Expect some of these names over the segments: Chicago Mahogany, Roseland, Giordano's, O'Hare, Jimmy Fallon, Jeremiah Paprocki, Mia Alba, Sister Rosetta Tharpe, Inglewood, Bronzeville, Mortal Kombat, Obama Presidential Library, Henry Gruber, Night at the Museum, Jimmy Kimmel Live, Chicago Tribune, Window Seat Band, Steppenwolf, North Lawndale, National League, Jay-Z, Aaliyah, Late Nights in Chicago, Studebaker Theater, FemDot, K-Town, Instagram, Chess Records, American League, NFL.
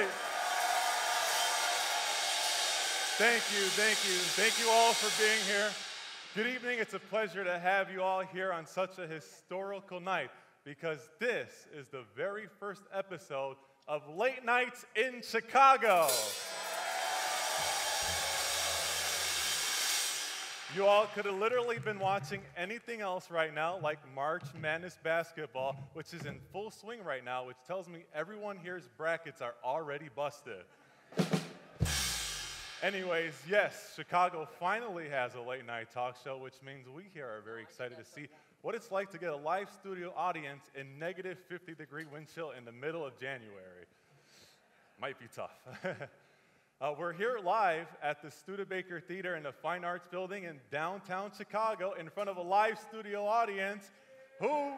Joey. Thank you, thank you. Thank you all for being here. Good evening. It's a pleasure to have you all here on such a historical night because this is the very first episode of Late Nights in Chicago. You all could have literally been watching anything else right now, like March Madness basketball, which is in full swing right now, which tells me everyone here's brackets are already busted. Anyways, yes, Chicago finally has a late night talk show, which means we here are very excited to see what it's like to get a live studio audience in -50-degree wind chill in the middle of January. Might be tough. We're here live at the Studebaker Theater in the Fine Arts Building in downtown Chicago in front of a live studio audience who,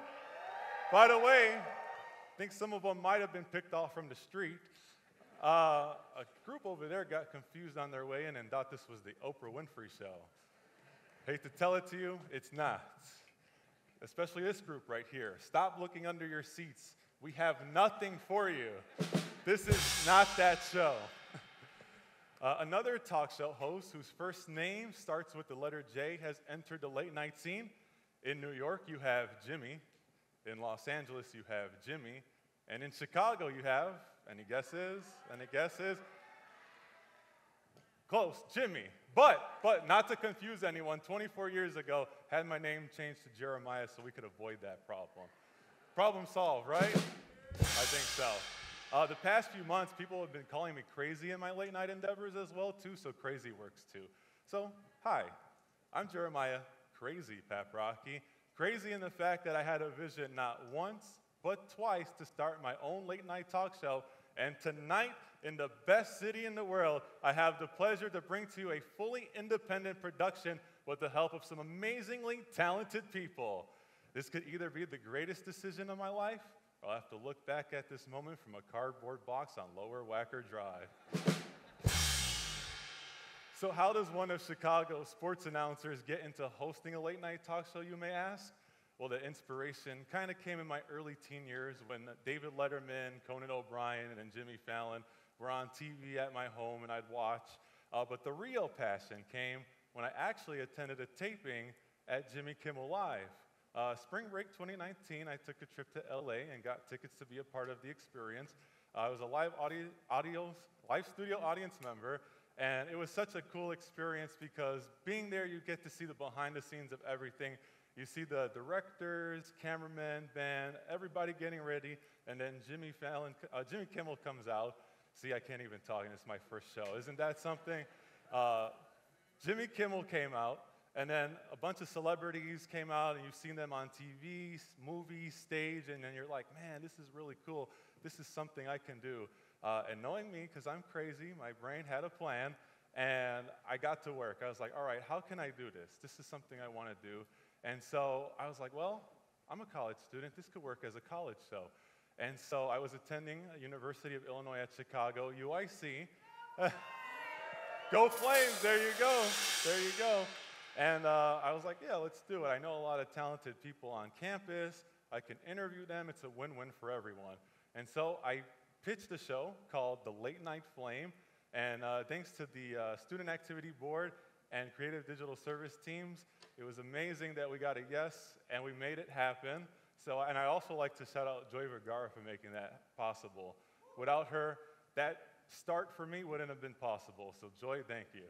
by the way, I think some of them might have been picked off from the street. A group over there got confused on their way in and thought this was the Oprah Winfrey show. Hate to tell it to you, it's not. Especially this group right here. Stop looking under your seats. We have nothing for you. This is not that show. Another talk show host whose first name starts with the letter J has entered the late night scene. In New York, you have Jimmy. In Los Angeles, you have Jimmy. And in Chicago, you have, any guesses? Any guesses? Close, Jimmy. But not to confuse anyone, 24 years ago, had my name changed to Jeremiah so we could avoid that problem. Problem solved, right? I think so. The past few months, people have been calling me crazy in my late night endeavors as well, too, so crazy works, too. So, hi, I'm Jeremiah Crazy Paprocki. Crazy in the fact that I had a vision not once, but twice to start my own late night talk show. And tonight, in the best city in the world, I have the pleasure to bring to you a fully independent production with the help of some amazingly talented people. This could either be the greatest decision of my life, I'll have to look back at this moment from a cardboard box on Lower Wacker Drive. So how does one of Chicago's sports announcers get into hosting a late night talk show, you may ask? Well, the inspiration kind of came in my early teen years when David Letterman, Conan O'Brien, and Jimmy Fallon were on TV at my home and I'd watch. But the real passion came when I actually attended a taping at Jimmy Kimmel Live. Spring break 2019, I took a trip to LA and got tickets to be a part of the experience. I was a live studio audience member, and it was such a cool experience because being there, you get to see the behind the scenes of everything. You see the directors, cameramen, band, everybody getting ready, and then Jimmy Kimmel comes out. See, I can't even talk, and it's my first show. Isn't that something? Jimmy Kimmel came out. And then a bunch of celebrities came out, and you've seen them on TV, movies, stage, and then you're like, man, this is really cool. This is something I can do. And knowing me, because I'm crazy, my brain had a plan, and I got to work. I was like, all right, how can I do this? This is something I want to do. And so I was like, well, I'm a college student. This could work as a college show. And so I was attending University of Illinois at Chicago, UIC. Go Flames, there you go, there you go. And I was like, yeah, let's do it. I know a lot of talented people on campus. I can interview them. It's a win-win for everyone. And so I pitched a show called The Late Night Flame. And thanks to the Student Activity Board and Creative Digital Service teams, it was amazing that we got a yes, and we made it happen. So, and I also like to shout out Joy Vergara for making that possible. Without her, that start for me wouldn't have been possible. So Joy, thank you.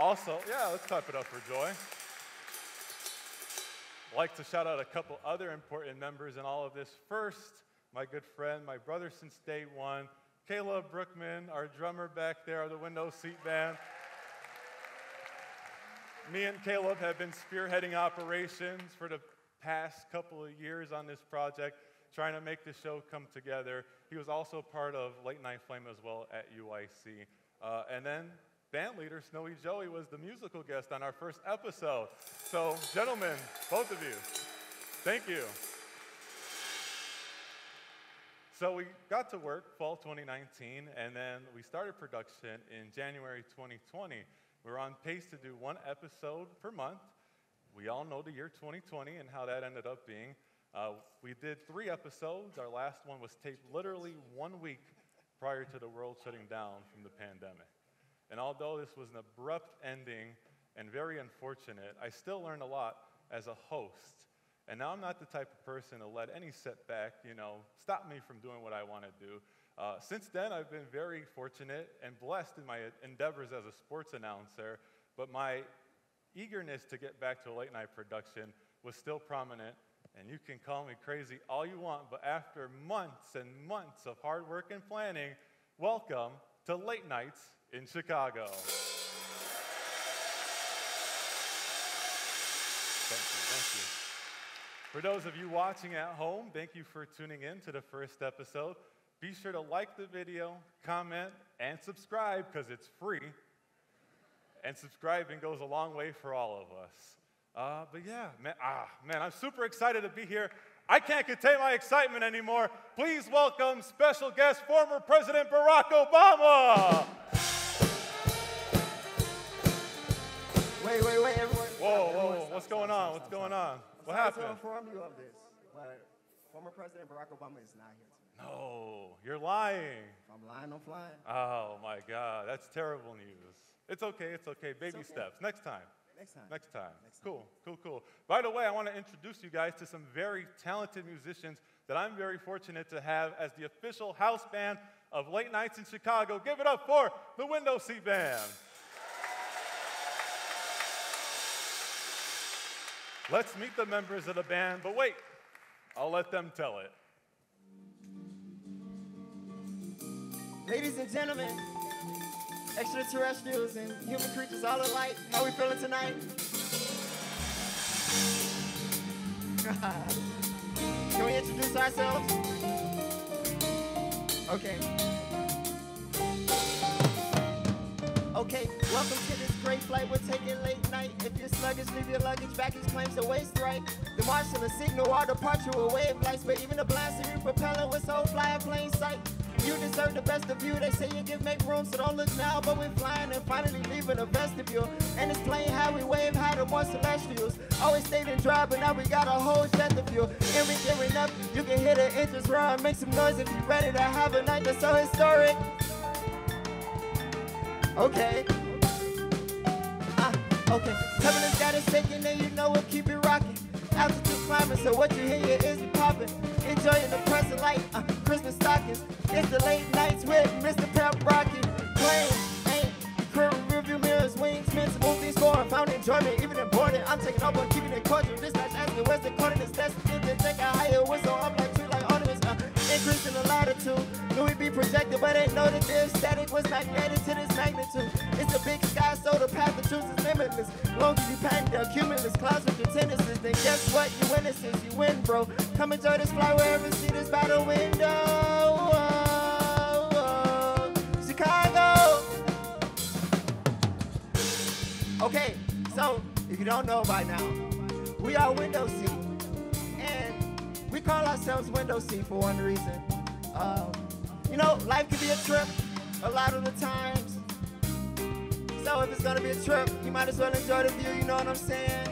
Also, yeah, let's clap it up for Joy. I'd like to shout out a couple other important members in all of this. First, my good friend, my brother since day one, Caleb Brookman, our drummer back there of the Window Seat Band. Me and Caleb have been spearheading operations for the past couple of years on this project, trying to make the show come together. He was also part of Late Night Flame as well at UIC. And then, band leader Snowy Joey was the musical guest on our first episode. So, gentlemen, both of you, thank you. So we got to work fall 2019, and then we started production in January 2020. We were on pace to do one episode per month. We all know the year 2020 and how that ended up being. We did 3 episodes. Our last one was taped literally 1 week prior to the world shutting down from the pandemic. And although this was an abrupt ending and very unfortunate, I still learned a lot as a host. And now I'm not the type of person to let any setback, stop me from doing what I want to do. Since then, I've been very fortunate and blessed in my endeavors as a sports announcer, but my eagerness to get back to late night production was still prominent. And you can call me crazy all you want, but after months and months of hard work and planning, welcome to Late Nights in Chicago. Thank you. For those of you watching at home, thank you for tuning in to the first episode. Be sure to like the video, comment, and subscribe, because it's free. And subscribing goes a long way for all of us. But yeah, man, I'm super excited to be here. I can't contain my excitement anymore. Please welcome special guest, former President Barack Obama. Wait, everyone. Whoa, what's going on? What happened? I have to inform you of this, but former President Barack Obama is not here tonight. No, you're lying. If I'm lying, I'm flying. Oh my God, that's terrible news. It's okay, baby steps, next time. Cool. By the way, I want to introduce you guys to some very talented musicians that I'm very fortunate to have as the official house band of Late Nights in Chicago. Give it up for the Window Seat Band. Let's meet the members of the band, but wait, I'll let them tell it. Ladies and gentlemen, extraterrestrials and human creatures all alike, how we feeling tonight? Can we introduce ourselves? Okay, welcome to this great flight we're taking late night. If you're sluggish, leave your luggage, baggage claims the waste right. The marshal, a signal, our departure, a wave lights, but even the blast of your propeller was so fly in plain sight. You deserve the best of you. They say you give make room, so don't look now, but we're flying and finally leaving a vestibule. And it's plain how we wave high to more celestials. Always stayed in dry, but now we got a whole set of fuel. And we're gearing up, you can hear the engines roar. Make some noise if you're ready to have a night that's so historic. Okay. Turbulence got it shaking, and you know we'll keep it rocking. Altitude climbing, so what you hear your ears popping. Enjoying the present light, Christmas stockings. It's the late nights with Mr. Paprocki. Planes, ain't current rearview mirrors, wings, mints, movies, scoring, found enjoyment, even in boredom. I'm taking over, keeping it cordial. Dispatch asking, where's the coordinates? That's if they think I hire a whistle. I'm like true, like ornaments. Increase in the latitude. Do we be projected, but they know that their static was not added to this magnitude. It's a big sky, so the path to choose is limitless. Long as you patent the cumulus clouds with your tendencies, then guess what? You win since you win, bro. Come enjoy this fly wherever, see this by the window. Chicago! Okay, so if you don't know by now, we are Window Seat. And we call ourselves Window Seat for one reason. Life can be a trip a lot of the times. So if it's gonna be a trip, you might as well enjoy the view, you know what I'm saying?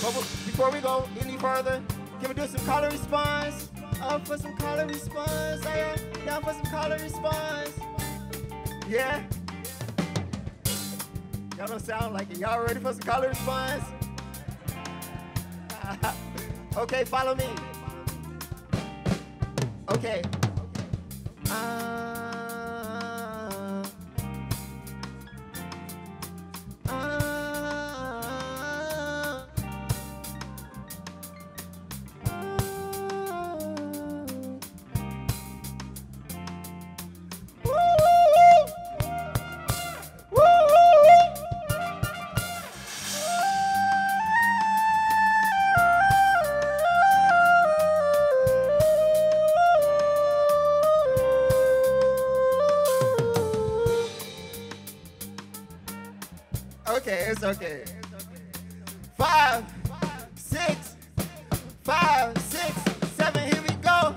But before we go any further, can we do some call and response? Up for some call and response, I am down for some call and response. Yeah. Y'all don't sound like it. Y'all ready for some call and response? Okay, follow me. Okay. Okay. 5, 6, 5, 6, 7, here we go.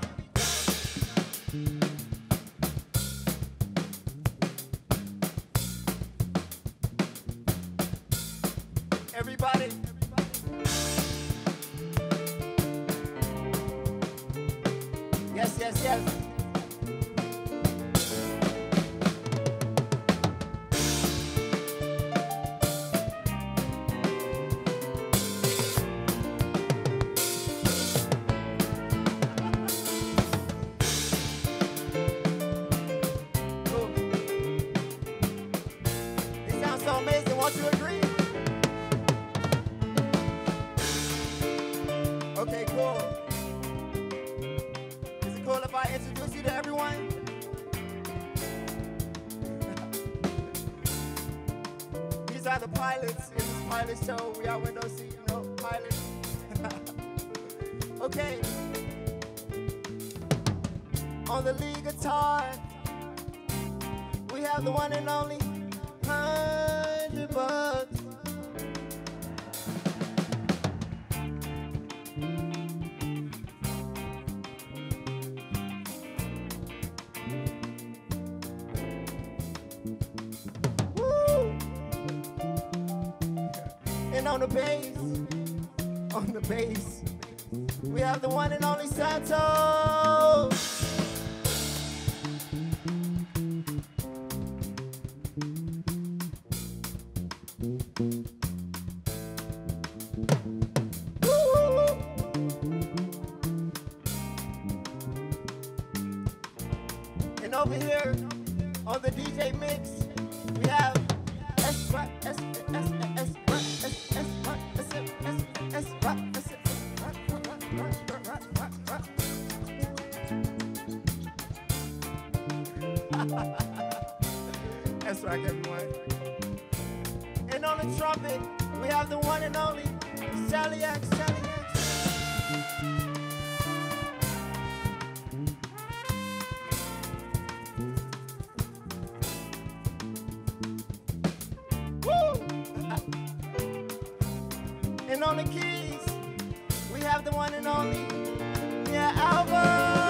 Everybody. Yes, yes, yes. On the bass, we have the one and only Santo. And over here on the DJ mix, we have everyone. And on the trumpet, we have the one and only Sally X. Sally X. Woo! And on the keys, we have the one and only Mia Alba.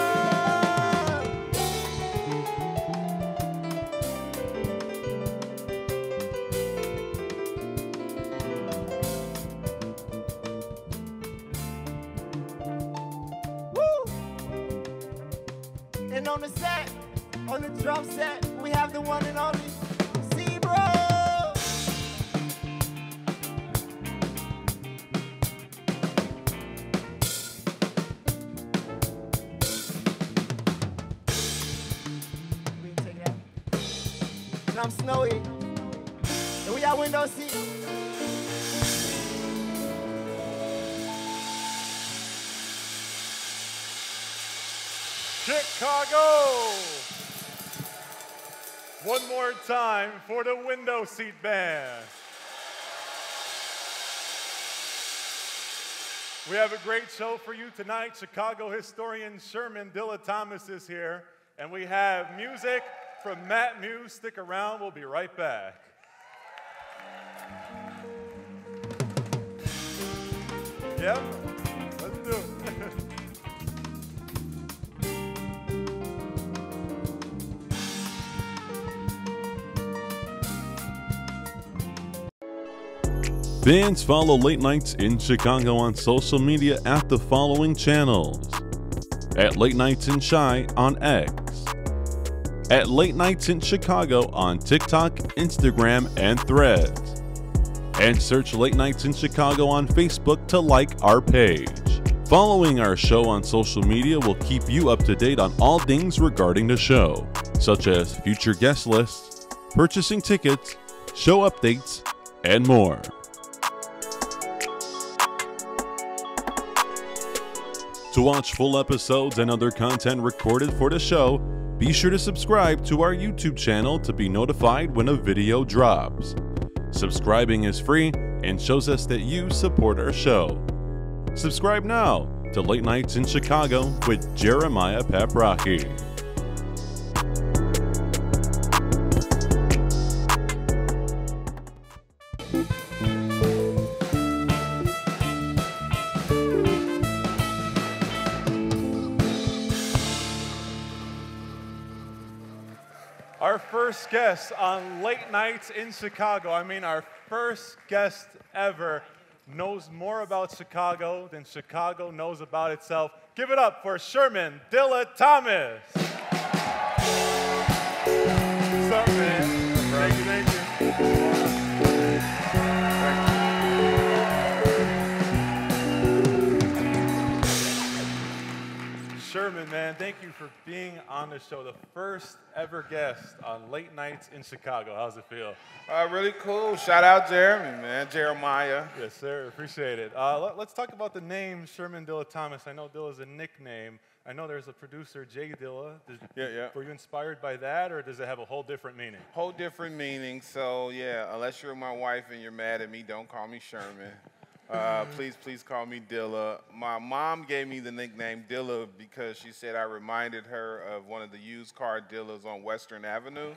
I'm Snowy, and we got Window Seat. Chicago! One more time for the Window Seat Band. We have a great show for you tonight. Chicago historian Shermann Dilla Thomas is here, and we have music from Matt Muse. Stick around, we'll be right back. Yep, let's do it. Fans, follow Late Nights in Chicago on social media at the following channels. At Late Nights in Chi on X. At Late Nights in Chicago on TikTok, Instagram, and Threads. And search Late Nights in Chicago on Facebook to like our page. Following our show on social media will keep you up to date on all things regarding the show, such as future guest lists, purchasing tickets, show updates, and more. To watch full episodes and other content recorded for the show, be sure to subscribe to our YouTube channel to be notified when a video drops. Subscribing is free and shows us that you support our show. Subscribe now to Late Nights in Chicago with Jeremiah Paprocki. First guest on Late Nights in Chicago, I mean our first guest ever, knows more about Chicago than Chicago knows about itself. Give it up for Shermann Dilla Thomas. What's up, man? Thank you. Shermann, man, thank you for being on the show, the first ever guest on Late Nights in Chicago. How's it feel? Really cool. Shout out Jeremy, man. Jeremiah. Yes, sir. Appreciate it. Let's talk about the name Shermann Dilla Thomas. I know Dilla is a nickname. I know there's a producer, Jay Dilla. Yeah. Were you inspired by that, or does it have a whole different meaning? Whole different meaning. So, yeah, unless you're my wife and you're mad at me, don't call me Shermann. Please call me Dilla. My mom gave me the nickname Dilla because she said I reminded her of one of the used car dealers on Western Avenue.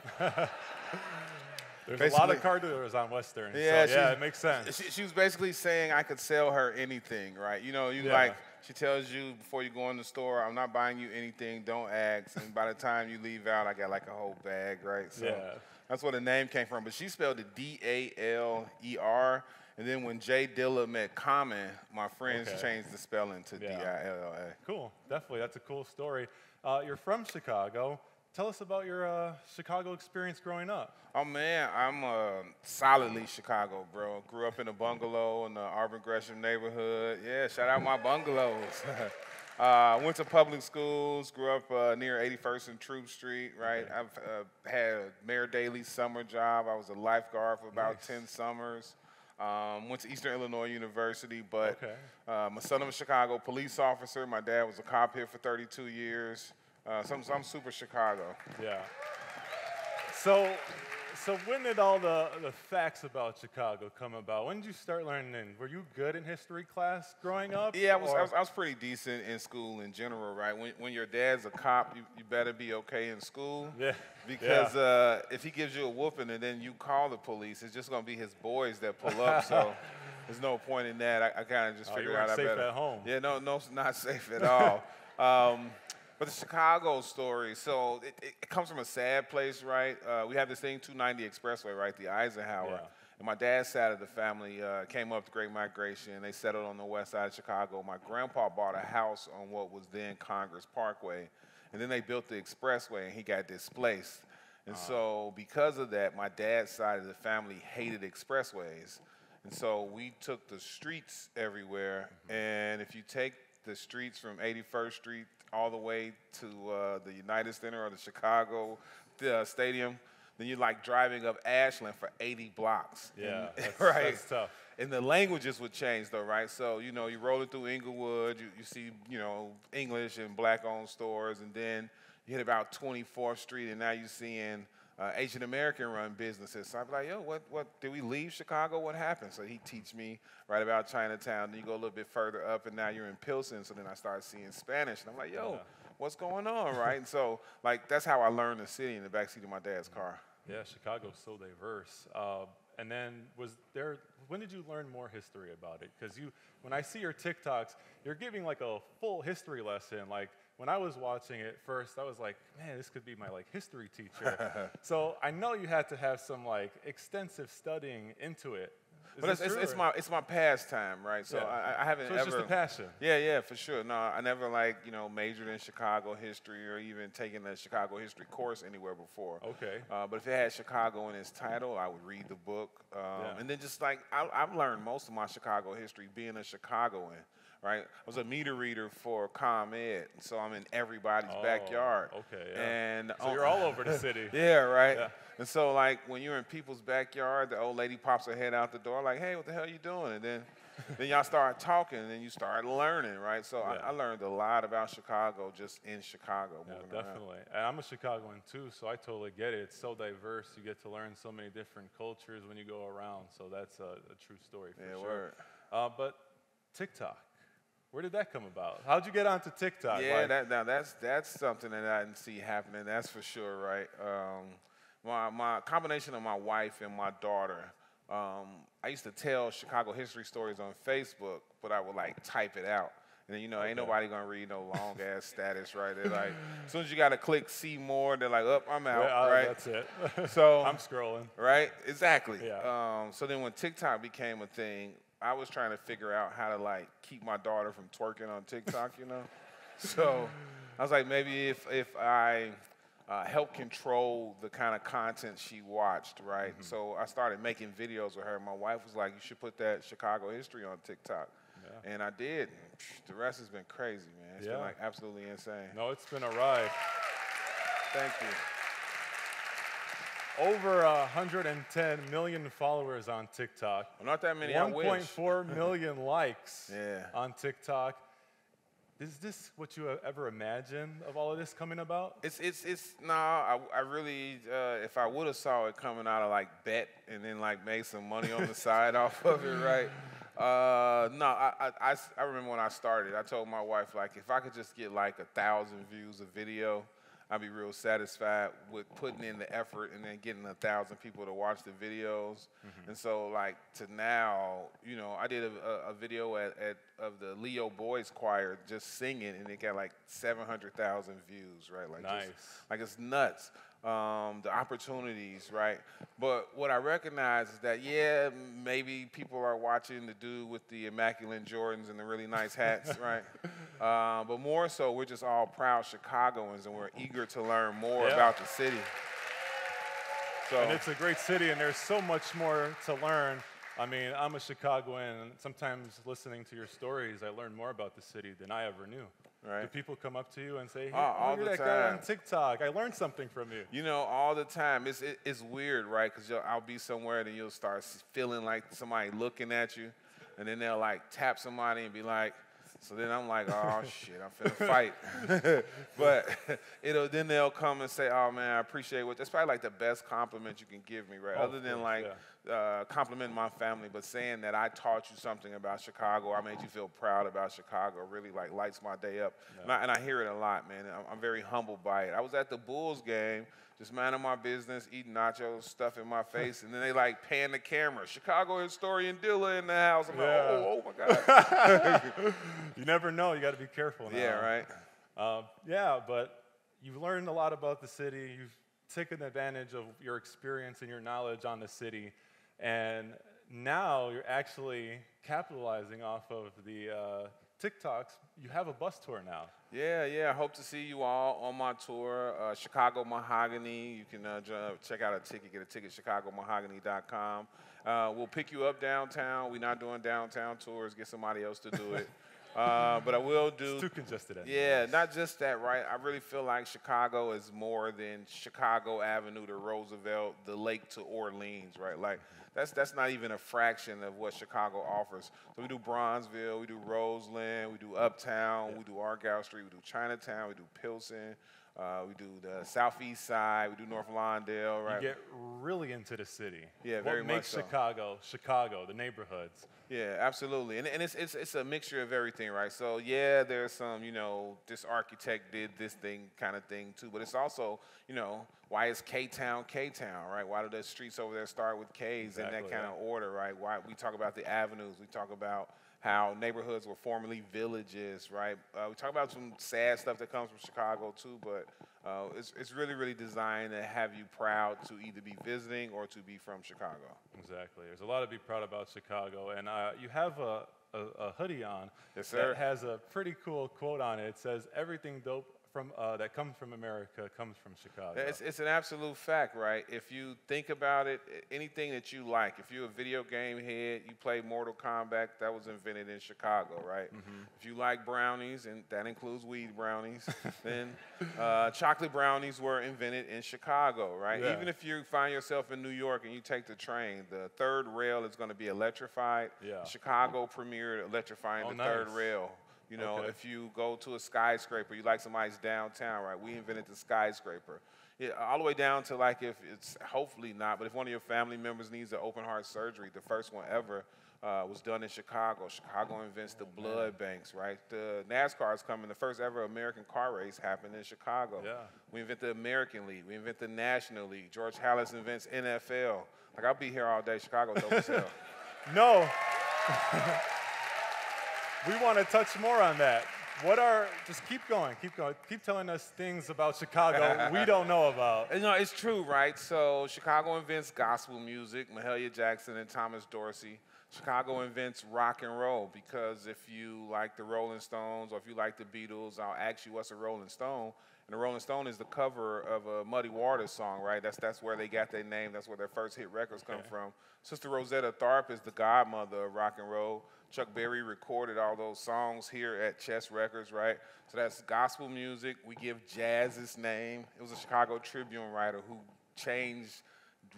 There's basically, a lot of car dealers on Western, yeah, so yeah, it makes sense. She was basically saying I could sell her anything, right? You know, she tells you before you go in the store, I'm not buying you anything, don't ask. And by the time you leave out, I got like a whole bag, right? So yeah. That's where the name came from. But she spelled it D-A-L-E-R. And then when Jay Dilla met Common, my friends changed the spelling to D-I-L-L-A. Cool. Definitely. That's a cool story. You're from Chicago. Tell us about your Chicago experience growing up. Oh, man, I'm solidly Chicago, bro. Grew up in a bungalow in the Auburn-Gresham neighborhood. Yeah, shout out my bungalows. Went to public schools, grew up near 81st and Troop Street, right? Okay. I've had a Mayor Daley's summer job. I was a lifeguard for about 10 summers. Went to Eastern Illinois University, but my son was a Chicago police officer. My dad was a cop here for 32 years. So I'm super Chicago. Yeah. So when did all the facts about Chicago come about? When did you start learning? Were you good in history class growing up? Yeah, I was pretty decent in school in general, right? When your dad's a cop, you better be okay in school. Yeah. Because if he gives you a whooping and then you call the police, it's just going to be his boys that pull up. So there's no point in that. I kind of just figured out I better. You weren't safe at home. Yeah, no, not safe at all. But the Chicago story, so it comes from a sad place, right? We have this thing, 290 Expressway, right, the Eisenhower. Yeah. And my dad's side of the family came up the Great Migration. They settled on the west side of Chicago. My grandpa bought a house on what was then Congress Parkway. And then they built the expressway, and he got displaced. And so because of that, my dad's side of the family hated expressways. And so we took the streets everywhere. And if you take the streets from 81st Street all the way to the United Center or the Chicago Stadium, then you're like driving up Ashland for 80 blocks. Yeah, and, that's tough. And the languages would change though, right? So, you know, you roll it through Inglewood, you see, you know, English and black-owned stores, and then you hit about 24th Street, and now you're seeing Asian American-run businesses. So I'd be like, yo, what? Did we leave Chicago? What happened? So he teach me right about Chinatown. Then you go a little bit further up, and now you're in Pilsen. So then I started seeing Spanish, and I'm like, yo, what's going on, right? And so, like, that's how I learned the city in the backseat of my dad's car. Yeah, Chicago's so diverse. And then when did you learn more history about it? Because when I see your TikToks, you're giving like a full history lesson. Like when I was watching it first, I was like, man, this could be my like history teacher. So I know you had to have some like extensive studying into it. But it's my pastime, right? So I haven't ever. So it's just a passion. Yeah, yeah, for sure. No, I never like, you know, majored in Chicago history or even taken a Chicago history course anywhere before. Okay. But if it had Chicago in its title, I would read the book. And then just like, I've learned most of my Chicago history being a Chicagoan, right? I was a meter reader for ComEd, so I'm in everybody's backyard. Okay, yeah. And so you're all over the city. Yeah, right? Yeah. And so, like, when you're in people's backyard, the old lady pops her head out the door, like, hey, what the hell you doing? And then y'all start talking, and then you start learning, right? So I learned a lot about Chicago just in Chicago. Yeah, definitely. Around. And I'm a Chicagoan, too, so I totally get it. It's so diverse. You get to learn so many different cultures when you go around. So that's a true story for sure. Word. But TikTok. Where did that come about? How'd you get onto TikTok? Yeah, like, that's something that I didn't see happening. That's for sure, right? My combination of my wife and my daughter, I used to tell Chicago history stories on Facebook, but I would like type it out. And then, you know, ain't nobody gonna read no long ass status, right? They're like, as soon as you gotta click see more, they're like, oh, I'm out, right? That's it. So I'm scrolling, right? Exactly. Yeah. So then when TikTok became a thing, I was trying to figure out how to like keep my daughter from twerking on TikTok, you know? So I was like, maybe if I help control the kind of content she watched, right? Mm-hmm. So I started making videos with her. My wife was like, you should put that Chicago history on TikTok. Yeah. And I did. The rest has been crazy, man. It's been like absolutely insane. No, it's been a ride. Thank you. Over 110 million followers on TikTok. Well, not that many, 1.4 million likes on TikTok. Is this what you ever imagined of all of this coming about? It's no, I really, if I would have saw it coming out of like bet and then like make some money on the side off of it, right? No, I remember when I started, I told my wife, like, if I could just get like 1,000 views a video, I'd be real satisfied with putting in the effort and then getting 1,000 people to watch the videos. Mm-hmm. And so, like, to now, you know, I did a video of the Leo Boys Choir just singing, and it got like 700,000 views, right? Like, nice. Just, like, it's nuts. The opportunities, right? But what I recognize is that, yeah, maybe people are watching the dude with the immaculate Jordans and the really nice hats, right? But more so, we're just all proud Chicagoans, and we're eager to learn more about the city. So, and it's a great city, and there's so much more to learn. I mean, I'm a Chicagoan, and sometimes listening to your stories, I learn more about the city than I ever knew. Right. Do people come up to you and say, hey, all the time. Guy on TikTok, I learned something from you? You know, all the time. It's weird, right? Because I'll be somewhere and you'll start feeling like somebody looking at you, and then they'll like tap somebody and be like, so then I'm like, oh, shit, I'm finna fight. But then they'll come and say, oh, man, I appreciate what. That's probably like the best compliment you can give me, right? Oh, other than like complimenting my family, but saying that I taught you something about Chicago, I made you feel proud about Chicago, really like lights my day up. Yeah. And I hear it a lot, man. I'm very humbled by it. I was at the Bulls game, just minding my business, eating nachos, stuff in my face, and then they like pan the camera. Chicago historian Dilla in the house. I'm like, oh my God. You never know. You got to be careful now. Yeah, right. Yeah, but you've learned a lot about the city. You've taken advantage of your experience and your knowledge on the city, and now you're actually capitalizing off of the TikToks. You have a bus tour now. Yeah. I hope to see you all on my tour, Chicago Mahogany. You can check out a ticket, get a ticket, chicagomahogany.com. We'll pick you up downtown. We're not doing downtown tours. Get somebody else to do it. But I will do. It's too congested. Yeah, not just that, right? I really feel like Chicago is more than Chicago Avenue to Roosevelt, the lake to Orleans, right? Like, that's not even a fraction of what Chicago offers. So we do Bronzeville, we do Roseland, we do Uptown, we do Argyle Street, we do Chinatown, we do Pilsen. We do the Southeast Side. We do North Lawndale. Right? You get really into the city. Yeah, very much so. What makes Chicago, Chicago, the neighborhoods. Yeah, absolutely. And it's a mixture of everything, right? So, yeah, there's some, you know, this architect did this thing kind of thing, too. But it's also, you know, why is K-Town K-Town, right? Why do the streets over there start with K's in that kind of order, right? Why we talk about the avenues. We talk about how neighborhoods were formerly villages, right? We talk about some sad stuff that comes from Chicago too, but it's really, really designed to have you proud to either be visiting or to be from Chicago. Exactly. There's a lot to be proud about Chicago, and you have a hoodie on that has a pretty cool quote on it. It says, "Everything dope that comes from America comes from Chicago." It's an absolute fact, right? If you think about it, anything that you like, if you're a video game head, you play Mortal Kombat, that was invented in Chicago, right? Mm-hmm. If you like brownies, and that includes weed brownies, then chocolate brownies were invented in Chicago, right? Yeah. Even if you find yourself in New York and you take the train, the third rail is going to be electrified. Yeah. Chicago premiered electrifying the third rail. You know, if you go to a skyscraper, you like somebody's downtown, right? We invented the skyscraper. Yeah, all the way down to like if it's hopefully not, but if one of your family members needs an open heart surgery, the first one ever was done in Chicago. Chicago invents the blood banks, right? The NASCAR's coming. The first ever American car race happened in Chicago. Yeah. We invent the American League. We invent the National League. George Halas invents NFL. Like, I'll be here all day. Chicago's over sale. No. We want to touch more on that. Just keep going. Keep telling us things about Chicago we don't know about. You know, it's true, right? So Chicago invents gospel music, Mahalia Jackson and Thomas Dorsey. Chicago invents rock and roll, because if you like the Rolling Stones or if you like the Beatles, I'll ask you what's a Rolling Stone. And the Rolling Stone is the cover of a Muddy Waters song, right? That's where they got their name. That's where their first hit records come from. Sister Rosetta Tharpe is the godmother of rock and roll. Chuck Berry recorded all those songs here at Chess Records, right? So that's gospel music. We give jazz its name. It was a Chicago Tribune writer who changed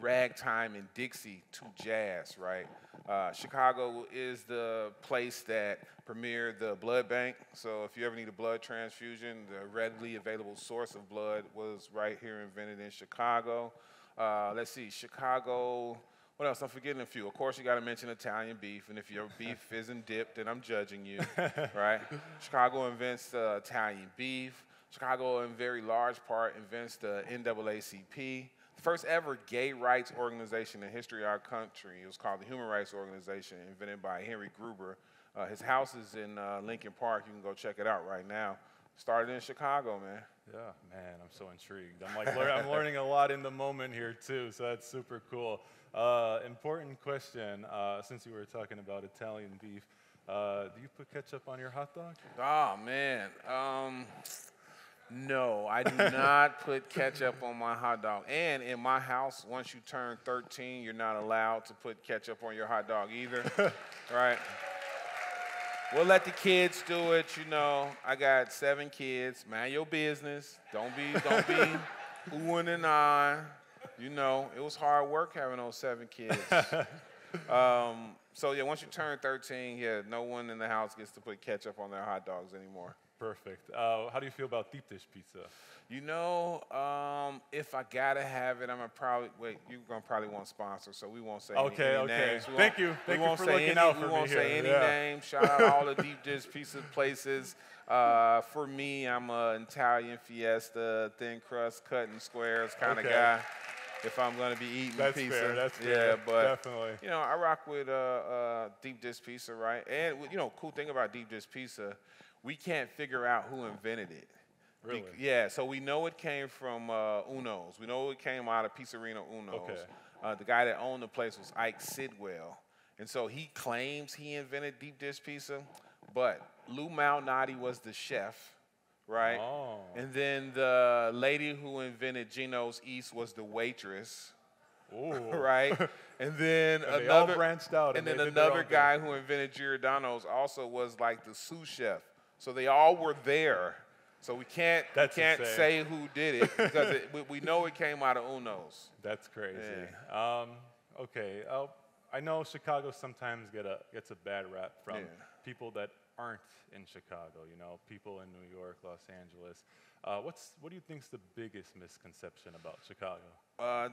ragtime and Dixie to jazz, right? Chicago is the place that premiered the blood bank. So if you ever need a blood transfusion, the readily available source of blood was right here, invented in Chicago. Let's see, Chicago, what else? I'm forgetting a few. Of course, you got to mention Italian beef, and if your beef isn't dipped, then I'm judging you, right? Chicago invents Italian beef. Chicago, in very large part, invents the NAACP. First ever gay rights organization in history of our country. It was called the Human Rights Organization, invented by Henry Gruber. His house is in Lincoln Park. You can go check it out right now. Started in Chicago, man. Yeah, man, I'm so intrigued. I'm like, I'm learning a lot in the moment here too, so that's super cool. Important question, since you were talking about Italian beef, do you put ketchup on your hot dog? Oh, man. No, I do not put ketchup on my hot dog. And in my house, once you turn 13, you're not allowed to put ketchup on your hot dog either, right? We'll let the kids do it, you know. I got 7 kids. Mind your business. Don't be oohing and ahhing. You know, it was hard work having those 7 kids. So yeah, once you turn 13, yeah, no one in the house gets to put ketchup on their hot dogs anymore. Perfect. How do you feel about deep dish pizza? You know, if I gotta have it, I'm gonna probably wait. You're gonna probably want sponsors, so we won't say any names. Thank you. Thank you for looking out for me. We won't say any names. Shout out all the deep dish pizza places. For me, I'm an Italian fiesta, thin crust, cutting squares kind of guy. If I'm gonna be eating pizza, that's fair. Yeah, but definitely. You know, I rock with deep dish pizza, right? And you know, cool thing about deep dish pizza. We can't figure out who invented it. Really? Yeah, so we know it came from Uno's. We know it came out of Pizzeria Uno's. Okay. The guy that owned the place was Ike Sidwell. And so he claims he invented deep dish pizza, but Lou Malnati was the chef, right? Oh. And then the lady who invented Geno's East was the waitress. Right? And then and another all branched out. And then another guy who invented Giordano's also was like the sous chef. So they all were there. So we can't say who did it because we know it came out of Uno's. That's crazy. Yeah. Okay. I know Chicago sometimes gets a bad rap from people that aren't in Chicago, you know, people in New York, Los Angeles. What do you think is the biggest misconception about Chicago?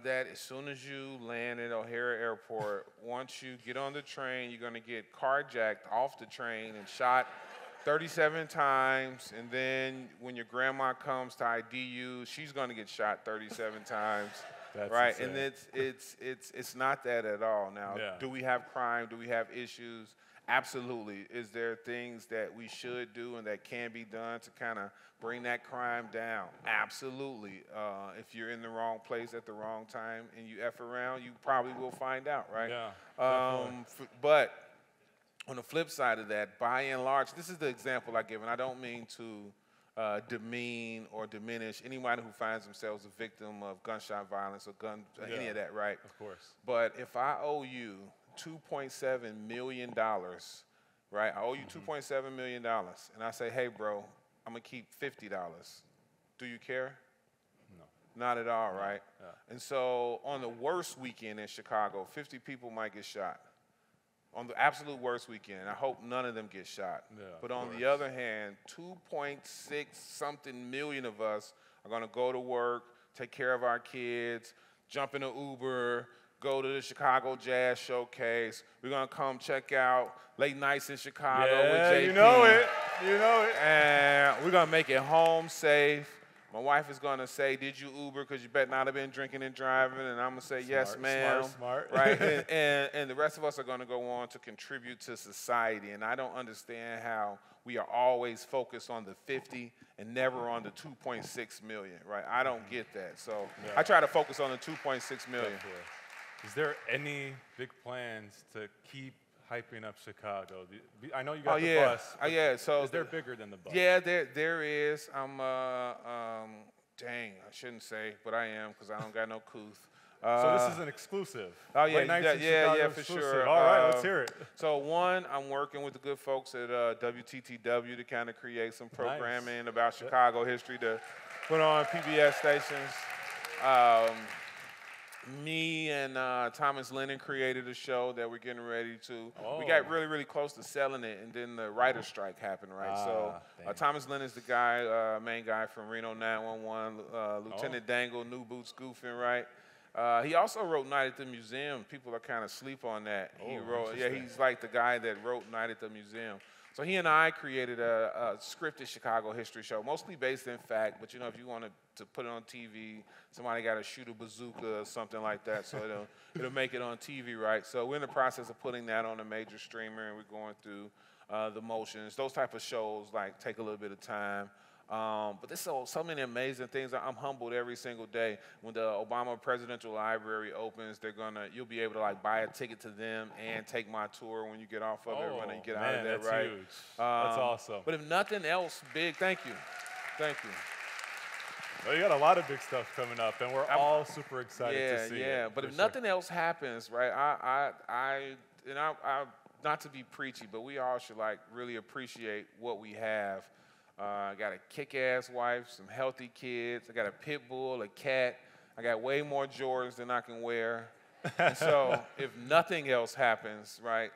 That as soon as you land at O'Hare Airport, once you get on the train, you're going to get carjacked off the train and shot 37 times, and then when your grandma comes to ID you, she's gonna get shot 37 times, right? Insane. And it's not that at all. Now, do we have crime? Do we have issues? Absolutely. Is there things that we should do and that can be done to kind of bring that crime down? Absolutely. If you're in the wrong place at the wrong time and you F around, you probably will find out, right? Yeah. But on the flip side of that, by and large, this is the example I give, and I don't mean to demean or diminish anyone who finds themselves a victim of gunshot violence or any of that, right? Of course. But if I owe you $2.7 million, right? I owe you $2.7 million, and I say, hey, bro, I'm going to keep $50. Do you care? Not at all, right? Yeah. And so on the worst weekend in Chicago, 50 people might get shot. On the absolute worst weekend, I hope none of them get shot. Yeah, but on the other hand, 2.6 something million of us are going to go to work, take care of our kids, jump in an Uber, go to the Chicago Jazz Showcase. We're going to come check out Late Nights in Chicago with JP. You know it. You know it. And we're going to make it home safe. My wife is going to say, did you Uber? Because you better not have been drinking and driving. And I'm going to say, yes, ma'am. Smart, smart. Right? and the rest of us are going to go on to contribute to society. And I don't understand how we are always focused on the 50 and never on the 2.6 million, right? I don't get that. So I try to focus on the 2.6 million. Is there any big plans to keep hyping up Chicago. I know you got the bus. Oh, yeah. So they're bigger than the bus. Yeah, there is. I'm, dang, I shouldn't say, but I am because I don't got no couth. So this is an exclusive. Oh, yeah, yeah, for sure. All right, let's hear it. So one, I'm working with the good folks at WTTW to kind of create some programming about Chicago history to put on PBS stations. Me and Thomas Lennon created a show that we're getting ready to. Oh. We got really, really close to selling it, and then the writer's strike happened, right? Thomas Lennon's the guy, main guy from Reno 911, Lieutenant Dangle, New Boots Goofing, right? He also wrote Night at the Museum. People are kind of sleep on that. Oh, he wrote, he's like the guy that wrote Night at the Museum. So he and I created a scripted Chicago history show, mostly based in fact, but you know, if you wanted to put it on TV, somebody got to shoot a bazooka or something like that, so it'll make it on TV, right? So we're in the process of putting that on a major streamer, and we're going through the motions. Those type of shows like take a little bit of time. But there's so many amazing things. I'm humbled every single day. When the Obama Presidential Library opens, you'll be able to like buy a ticket to them and take my tour when you get off of it, when you get out of there, right? Huge. That's awesome. But if nothing else big, thank you. Well, you got a lot of big stuff coming up, and we're all super excited to see it. Yeah, but if nothing else happens, right, I, not to be preachy, but we all should like really appreciate what we have. I got a kick-ass wife, some healthy kids. I got a pit bull, a cat. I got way more Jordans than I can wear. And so if nothing else happens, right,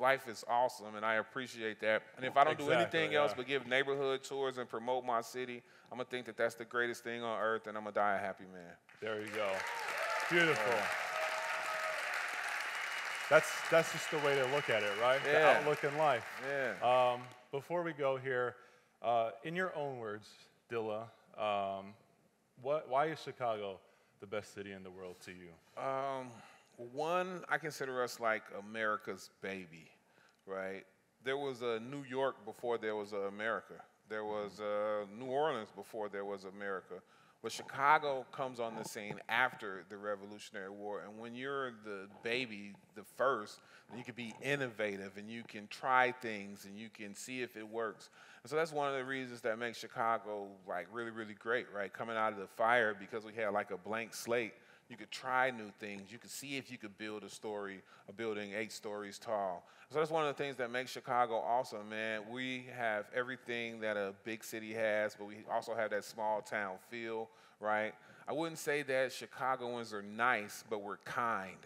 life is awesome, and I appreciate that. And if I don't do anything else but give neighborhood tours and promote my city, I'm going to think that that's the greatest thing on earth, and I'm going to die a happy man. There you go. Beautiful. That's just the way to look at it, right? Yeah. The outlook in life. Yeah. Before we go here, in your own words, Dilla, why is Chicago the best city in the world to you? One, I consider us like America's baby, right? There was a New York before there was a America. There was a New Orleans before there was America. But Chicago comes on the scene after the Revolutionary War, and when you're the baby, the first, you can be innovative, and you can try things, and you can see if it works. And so that's one of the reasons that makes Chicago like really, really great, right? Coming out of the fire, because we had like a blank slate, you could try new things. You could see if you could build a story, a building 8 stories tall. So that's one of the things that makes Chicago awesome, man. We have everything that a big city has, but we also have that small town feel, right? I wouldn't say that Chicagoans are nice, but we're kind.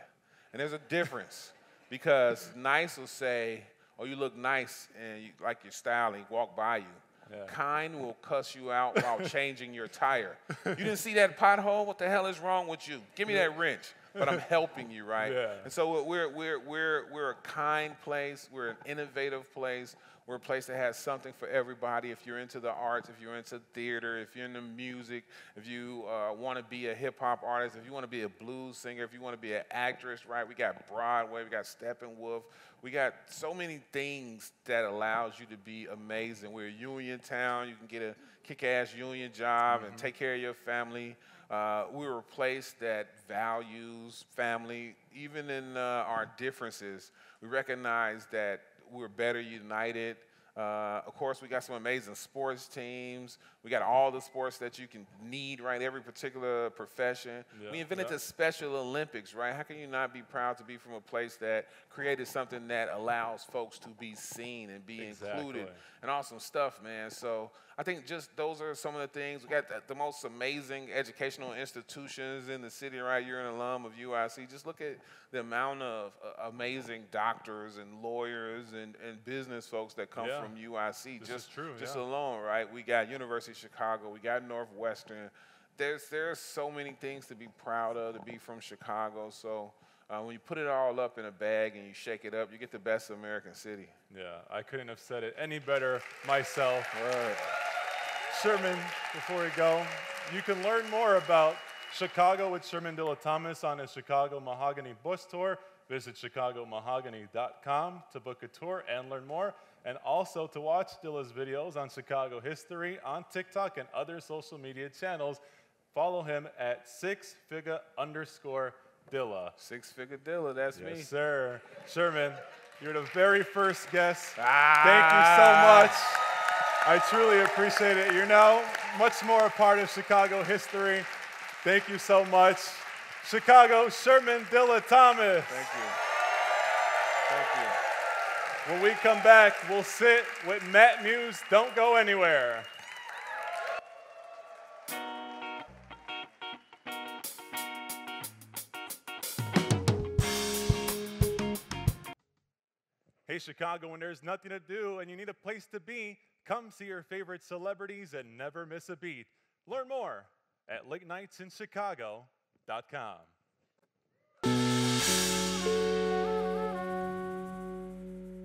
And there's a difference, because nice will say, oh, you look nice, and you like your style, and walk by you. Yeah. Kind will cuss you out while changing your tire. You didn't see that pothole? What the hell is wrong with you? Give me that wrench. But I'm helping you, right? Yeah. And so we're a kind place. We're an innovative place. We're a place that has something for everybody. If you're into the arts, if you're into theater, if you're into music, if you want to be a hip-hop artist, if you want to be a blues singer, if you want to be an actress, right? We got Broadway. We got Steppenwolf. We got so many things that allows you to be amazing. We're a union town. You can get a kick-ass union job and take care of your family. We're a place that values family. Even in our differences, we recognize that we're better united. Of course, we got some amazing sports teams. We got all the sports that you can need, right? Every particular profession. Yeah, we invented the Special Olympics, right? How can you not be proud to be from a place that created something that allows folks to be seen and be included? And awesome stuff, man. So I think just those are some of the things. We got the most amazing educational institutions in the city, right? You're an alum of UIC. Just look at the amount of amazing doctors and lawyers and business folks that come from UIC. This is true, alone, right? We got University of Chicago. We got Northwestern. There's so many things to be proud of, to be from Chicago. So when you put it all up in a bag and you shake it up, you get the best American city. Yeah, I couldn't have said it any better myself. Right. Shermann, before we go, you can learn more about Chicago with Shermann Dilla Thomas on his Chicago Mahogany bus tour. Visit chicagomahogany.com to book a tour and learn more, and also to watch Dilla's videos on Chicago history on TikTok and other social media channels. Follow him at @6figure_Dilla. 6figure Dilla, that's me. Yes, sir. Shermann, You're the very first guest. Thank you so much. I truly appreciate it. You're now much more a part of Chicago history. Thank you so much. Chicago, Shermann Dilla Thomas. Thank you. Thank you. When we come back, we'll sit with Matt Muse. Don't go anywhere. Hey, Chicago, when there's nothing to do and you need a place to be, come see your favorite celebrities and never miss a beat. Learn more at latenightsinchicago.com.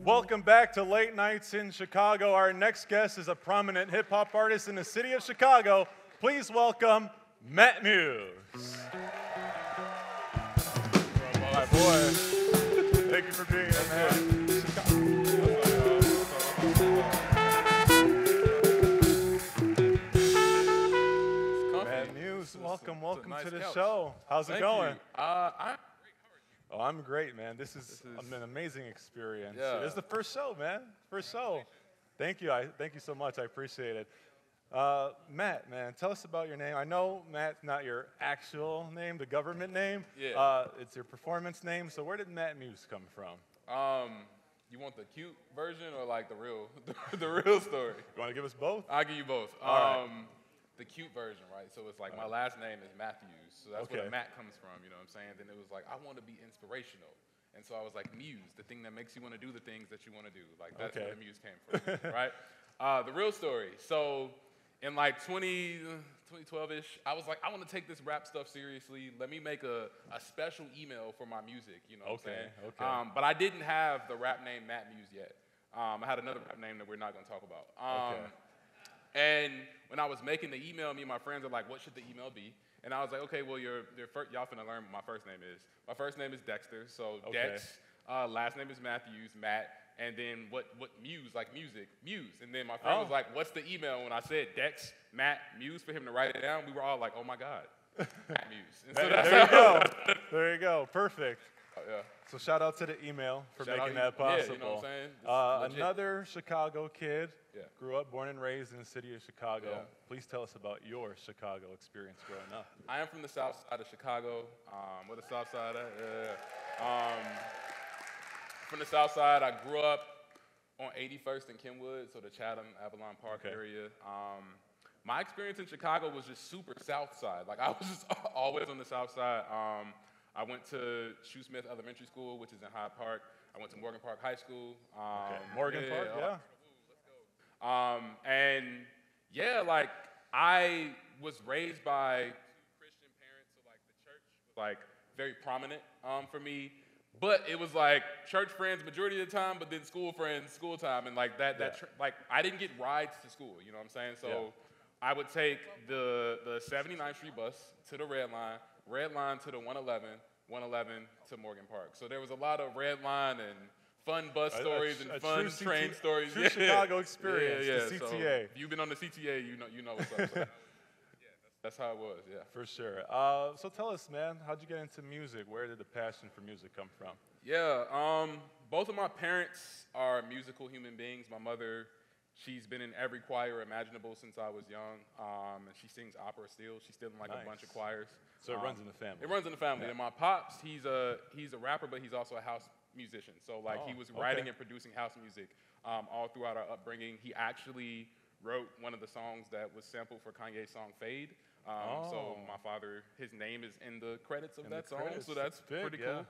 Welcome back to Late Nights in Chicago. Our next guest is a prominent hip-hop artist in the city of Chicago. Please welcome Matt Muse. My boy. Thank you for being here, man. Welcome nice to the show. How's it going? I'm great, man. This is an amazing experience. Yeah. It's the first show, man. First show. Thank you. Thank you so much. I appreciate it. Matt, man, tell us about your name. I know Matt's not your actual name, the government name. Yeah. It's your performance name. So where did Matt Muse come from? You want the cute version or like the real, the real story? You want to give us both? I'll give you both. All right. The cute version, right? So it's like my last name is Matthews, so that's where the Matt comes from, you know what I'm saying? Then it was like, I want to be inspirational. And so I was like, Muse, the thing that makes you want to do the things that you want to do. Like, that's where the Muse came from, right? The real story. So in like 2012-ish, I was like, I want to take this rap stuff seriously. Let me make a special email for my music, you know what I'm saying? But I didn't have the rap name Matt Muse yet. I had another rap name that we're not going to talk about. And when I was making the email, me and my friends are like, what should the email be? And I was like, okay, well, y'all finna learn what my first name is. My first name is Dexter, so Dex. Last name is Matthews, Matt. And then what Muse, like music, Muse. And then my friend was like, what's the email? When I said Dex, Matt, Muse, for him to write it down, we were all like, oh, my God, Matt Muse. And so that's there you go. Perfect. Oh, yeah. So shout out to the email for making that possible. Yeah, you know what I'm saying? Another Chicago kid, grew up, born and raised in the city of Chicago. Yeah. Please tell us about your Chicago experience growing up. I am from the south side of Chicago. Where the south side at? From the south side, I grew up on 81st and Kenwood, so the Chatham-Avalon Park area. My experience in Chicago was just super south side. Like, I was just always on the south side. I went to Shoesmith Elementary School, which is in Hyde Park. I went to Morgan Park High School. Morgan Park, yeah. And yeah, like I was raised by two Christian parents, so like the church was like very prominent for me. But it was like church friends majority of the time, but then school friends, school time, and like that I didn't get rides to school. You know what I'm saying? So I would take the 79th Street bus to the Red Line. Red Line to the 111, 111 to Morgan Park. So there was a lot of Red Line and fun bus stories and fun train stories. True Chicago experience, the CTA. So if you've been on the CTA, you know what's up. So that's how it was, yeah. For sure. So tell us, man, how'd you get into music? Where did the passion for music come from? Yeah, both of my parents are musical human beings. My mother, she's been in every choir imaginable since I was young, and she sings opera still. She's still in like a bunch of choirs. So it runs in the family. It runs in the family. Yeah. And my pops, he's a rapper, but he's also a house musician. So like he was writing and producing house music all throughout our upbringing. He actually wrote one of the songs that was sampled for Kanye's song Fade. So my father, his name is in the credits of that song. So that's pretty cool.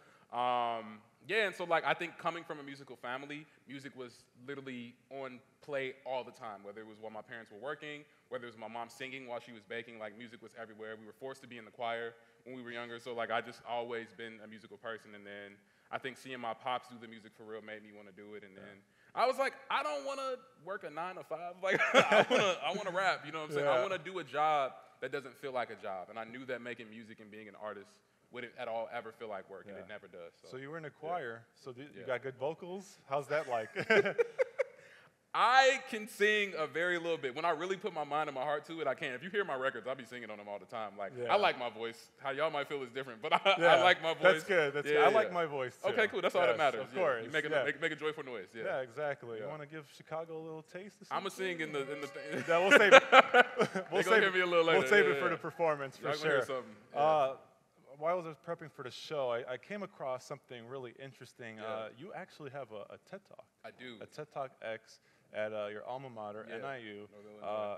Yeah, and so like I think coming from a musical family, music was literally on play all the time, whether it was while my parents were working, whether it was my mom singing while she was baking, like music was everywhere. We were forced to be in the choir when we were younger, so like I just always been a musical person, and then I think seeing my pops do the music for real made me want to do it, and then I was like, I don't want to work a 9-to-5, like I want to rap, you know what I'm saying? I want to do a job that doesn't feel like a job, and I knew that making music and being an artist wouldn't at all ever feel like work, and it never does. So you were in a choir, so you got good vocals? How's that like? I can sing a very little bit. When I really put my mind and my heart to it, I can. If you hear my records, I'll be singing on them all the time. Like, yeah. I like my voice. How y'all might feel is different, but I like my voice. That's good. That's good. I like my voice, too. Okay, cool. That's all that matters. Of course. You make a joyful noise. Yeah, exactly. You want to give Chicago a little taste? I'm going to sing in the thing. Yeah, we'll save it. We'll save it. We'll save it for the performance, for sure. While I was prepping for the show, I came across something really interesting. You actually have a TED Talk. I do. A TED Talk X at your alma mater, NIU.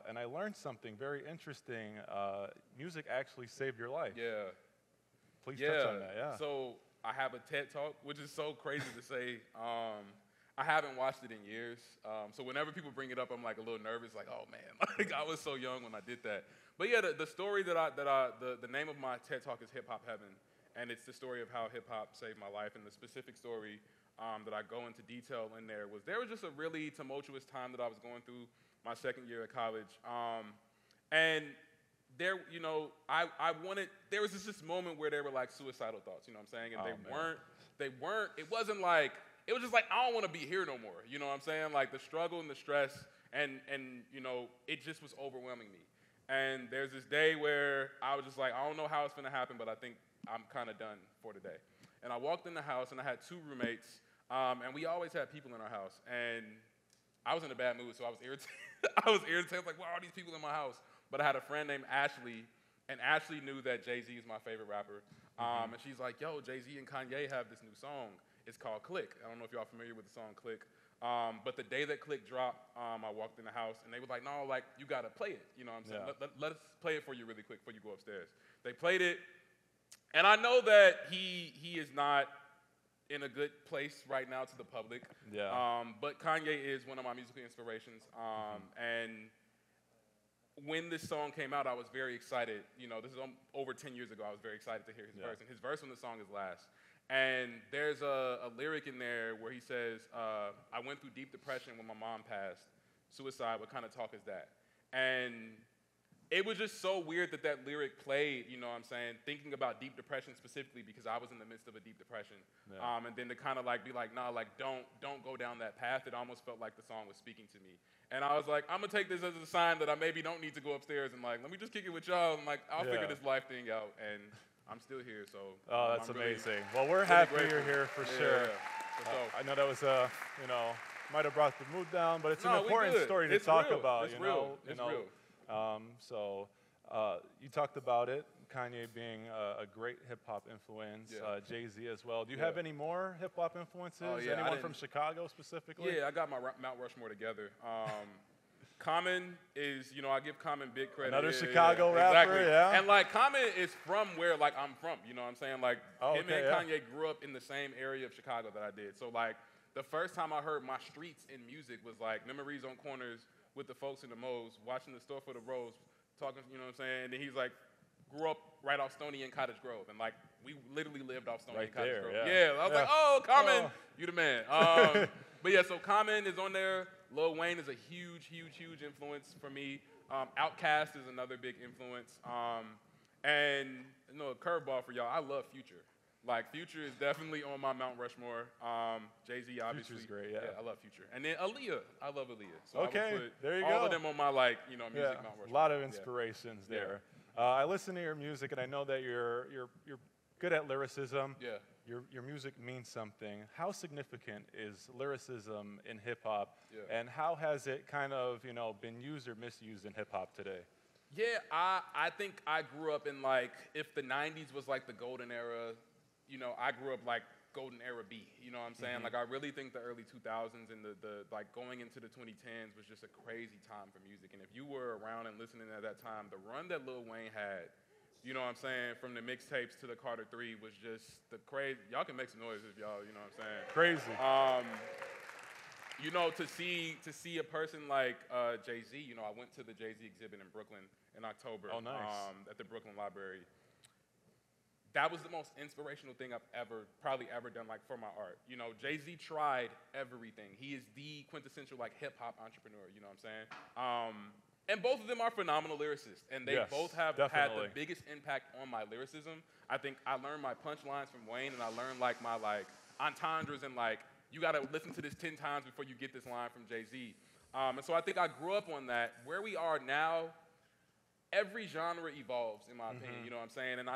And I learned something very interesting. Music actually saved your life. Yeah. Please touch on that. Yeah. So I have a TED Talk, which is so crazy to say. I haven't watched it in years. So whenever people bring it up, I'm like a little nervous, like, oh man, like I was so young when I did that. But yeah, the story that the name of my TED Talk is Hip Hop Heaven, and it's the story of how hip hop saved my life. And the specific story that I go into detail in there was just a really tumultuous time that I was going through my second year of college. And there, you know, I wanted, there was this moment where there were like suicidal thoughts, you know what I'm saying? And it was just like, I don't want to be here no more, you know what I'm saying? Like the struggle and the stress and you know, it just was overwhelming me. And there's this day where I was just like, I don't know how it's gonna happen, but I think I'm kind of done for today. And I walked in the house, and I had two roommates, and we always had people in our house. And I was in a bad mood, so I was irritated. I was irritated, like, why are all these people in my house? But I had a friend named Ashley, and Ashley knew that Jay-Z is my favorite rapper. And she's like, yo, Jay-Z and Kanye have this new song. It's called Click. I don't know if y'all familiar with the song Click. But the day that Click dropped, I walked in the house, and they were like, no, like, you got to play it. You know what I'm saying? Yeah. Let us play it for you really quick before you go upstairs. They played it, and I know that he is not in a good place right now to the public. Yeah. But Kanye is one of my musical inspirations. And when this song came out, I was very excited. You know, this is over 10 years ago. I was very excited to hear his verse. And his verse on the song is Last. And there's a lyric in there where he says, I went through deep depression when my mom passed. Suicide, what kind of talk is that? And it was just so weird that that lyric played, you know what I'm saying, thinking about deep depression specifically because I was in the midst of a deep depression. Yeah. And then to kind of like be like, nah, like don't go down that path. It almost felt like the song was speaking to me. And I was like, I'm going to take this as a sign that I maybe don't need to go upstairs and like, let me just kick it with y'all. And like, I'll figure this life thing out. And I'm still here, so. Oh, that's amazing. Really, well, we're happy you're here for sure. Yeah. I know that was, you know, might have brought the mood down, but it's an important story to talk about. It's real. It's real. So you talked about it, Kanye being a great hip hop influence, Jay-Z as well. Do you have any more hip hop influences? Anyone from Chicago specifically? Yeah, I got my Mount Rushmore together. Common is, you know, I give Common big credit. Another Chicago rapper, exactly. And, like, Common is from where, like, I'm from, you know what I'm saying? Like, him and Kanye grew up in the same area of Chicago that I did. So, like, the first time I heard my streets in music was, like, Memories on Corners with the folks in the Mo's, watching the Store for the Rose, talking, you know what I'm saying? And then he's, like, grew up right off Stony and Cottage Grove. And, like, we literally lived off Stony and Cottage Grove. I was like, oh, Common, you the man. But, yeah, so Common is on there. Lil Wayne is a huge, huge, huge influence for me. Outkast is another big influence. And, you know, a curveball for y'all, I love Future. Like, Future is definitely on my Mount Rushmore. Jay-Z, obviously. Future's great, I love Future. And then Aaliyah, I love Aaliyah. So I would put all of them on my, like, you know, music Mount Rushmore. A lot of inspirations there. I listen to your music, and I know that you're good at lyricism. Yeah. Your music means something. How significant is lyricism in hip hop, and how has it kind of, you know, been used or misused in hip hop today? Yeah, I think I grew up in, like, if the 90s was like the golden era, you know, I grew up like golden era B, you know what I'm saying? Like, I really think the early 2000s and the like going into the 2010s was just a crazy time for music. And if you were around and listening at that time, the run that Lil Wayne had, you know what I'm saying, from the mixtapes to the Carter 3 was just the crazy. Y'all can make some noise if y'all, you know what I'm saying. Crazy. You know, to see a person like Jay-Z, you know, I went to the Jay-Z exhibit in Brooklyn in October. Oh, nice. At the Brooklyn Library. That was the most inspirational thing I've probably ever done, like, for my art. You know, Jay-Z tried everything. He is the quintessential, like, hip-hop entrepreneur, you know what I'm saying? And both of them are phenomenal lyricists, and they both have had the biggest impact on my lyricism. I think I learned my punchlines from Wayne, and I learned, like, my, like, entendres and, like, you got to listen to this 10 times before you get this line from Jay-Z. And so I think I grew up on that. Where we are now, every genre evolves, in my opinion, you know what I'm saying? And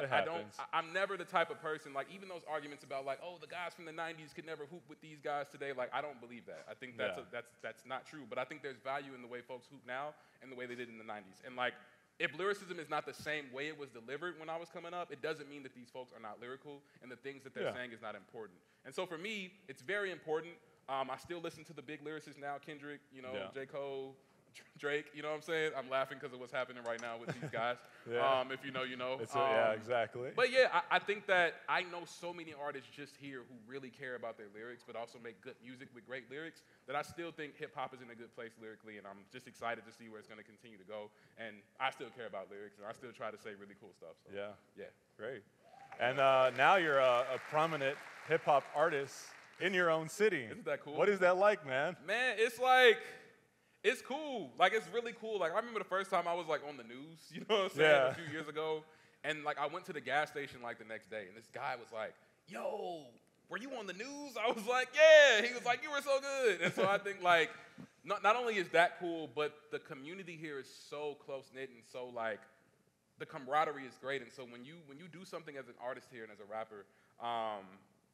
I'm never the type of person, like, even those arguments about, like, oh, the guys from the 90s could never hoop with these guys today, like, I don't believe that. I think that's, that's not true. But I think there's value in the way folks hoop now and the way they did in the 90s. And, like, if lyricism is not the same way it was delivered when I was coming up, it doesn't mean that these folks are not lyrical and the things that they're saying is not important. And so for me, it's very important. I still listen to the big lyricists now, Kendrick, you know, J. Cole, Drake, you know what I'm saying? I'm laughing because of what's happening right now with these guys. If you know, you know. Yeah, exactly. But yeah, I think that I know so many artists just here who really care about their lyrics, but also make good music with great lyrics, that I still think hip hop is in a good place lyrically, and I'm just excited to see where it's going to continue to go. And I still care about lyrics, and I still try to say really cool stuff. So, yeah, great. And now you're a prominent hip hop artist in your own city. Isn't that cool? What is that like, man? Man, it's like... it's cool. Like, it's really cool. Like, I remember the first time I was, like, on the news, you know what I'm saying, a few years ago. And, like, I went to the gas station, like, the next day, and this guy was like, yo, were you on the news? I was like, yeah. He was like, you were so good. And so I think, like, not only is that cool, but the community here is so close-knit and so, like, the camaraderie is great. And so when you do something as an artist here and as a rapper,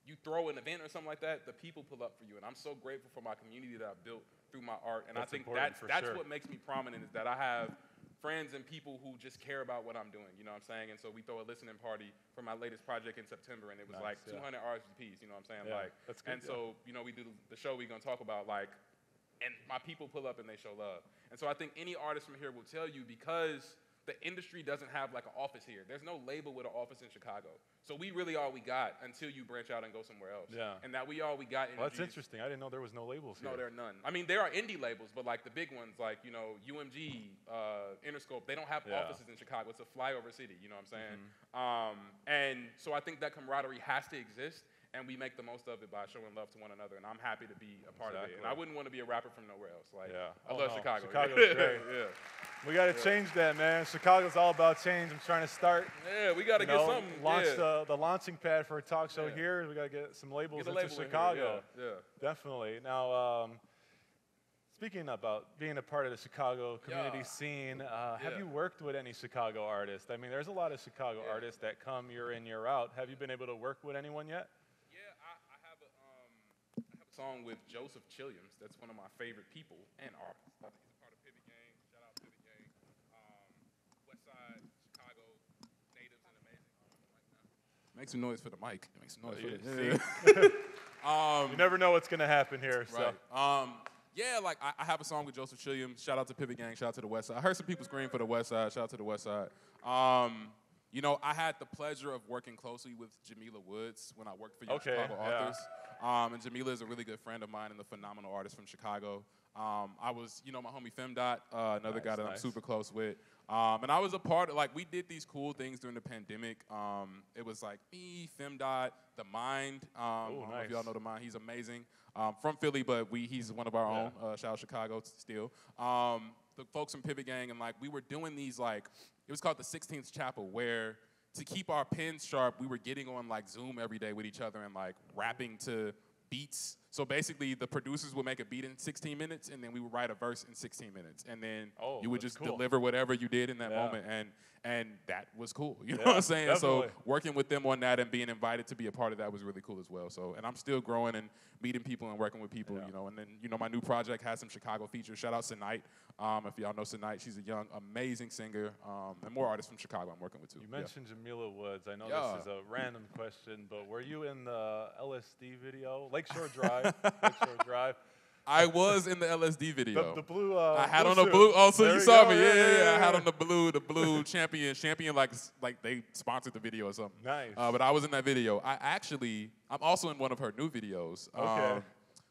you throw an event or something like that, the people pull up for you. And I'm so grateful for my community that I've built through my art. And that's I think that's what makes me prominent, is that I have friends and people who just care about what I'm doing, you know what I'm saying? And so we throw a listening party for my latest project in September, and it was like 200 RSVPs, you know what I'm saying? Like, that's good, and so, you know, we do the show we're going to talk about, like, and my people pull up and they show love. And so I think any artist from here will tell you, because the industry doesn't have, like, an office here. There's no label with an office in Chicago. So we really all we got until you branch out and go somewhere else. Yeah. And that we all we got. Well, that's interesting. I didn't know there was no labels here. No, there are none. I mean, there are indie labels, but, like, the big ones, like, you know, UMG, Interscope, they don't have offices in Chicago. It's a flyover city, you know what I'm saying? And so I think that camaraderie has to exist, and we make the most of it by showing love to one another, and I'm happy to be a part of it. And I wouldn't want to be a rapper from nowhere else. Like, I love Chicago. Chicago's great. We got to change that, man. Chicago's all about change. I'm trying to start. Yeah, we got to get something. Launch the launching pad for a talk show here. We got to get some labels into Chicago. Yeah, definitely. Now, speaking about being a part of the Chicago community scene, have you worked with any Chicago artists? I mean, there's a lot of Chicago artists that come year in, year out. Have you been able to work with anyone yet? Song with Joseph Chilliams. That's one of my favorite people and artists. He's a part of Pivot Gang. Shout out Pivot Gang. Westside Chicago natives and amazing. Make some noise for the mic. Make some noise for the you never know what's gonna happen here. Right. So. Yeah, like I have a song with Joseph Chilliams. Shout out to Pivot Gang. Shout out to the Westside. I heard some people scream for the Westside. Shout out to the Westside. You know, I had the pleasure of working closely with Jamila Woods when I worked for Chicago Authors. And Jamila is a really good friend of mine and a phenomenal artist from Chicago. I was, you know, my homie FemDot, another guy that I'm super close with. And I was a part of, like, we did these cool things during the pandemic. It was like me, FemDot, The Mind. Ooh, I don't know if y'all know The Mind. He's amazing. From Philly, but he's one of our own. Shout out Chicago still. The folks from Pivot Gang, and, like, we were doing these, like, it was called the 16th Chapel, where to keep our pens sharp, we were getting on, like, Zoom every day with each other and, like, rapping to beats. So basically, the producers would make a beat in 16 minutes, and then we would write a verse in 16 minutes. And then you would just deliver whatever you did in that moment, and that was cool. You know what I'm saying? Definitely. So working with them on that and being invited to be a part of that was really cool as well. So, and I'm still growing and meeting people and working with people, you know. And then, you know, my new project has some Chicago features. Shout out Sinite. If y'all know Sinite, she's a young, amazing singer. And more artists from Chicago I'm working with, too. You mentioned Jamila Woods. I know this is a random question, but were you in the LSD video? Lakeshore Drive. Lakeshore Drive. I was in the LSD video. The blue. I had on a blue. Oh, so you saw me? Yeah. I had on the blue champion. Champion, like they sponsored the video or something. Nice. But I was in that video. I'm also in one of her new videos. Okay.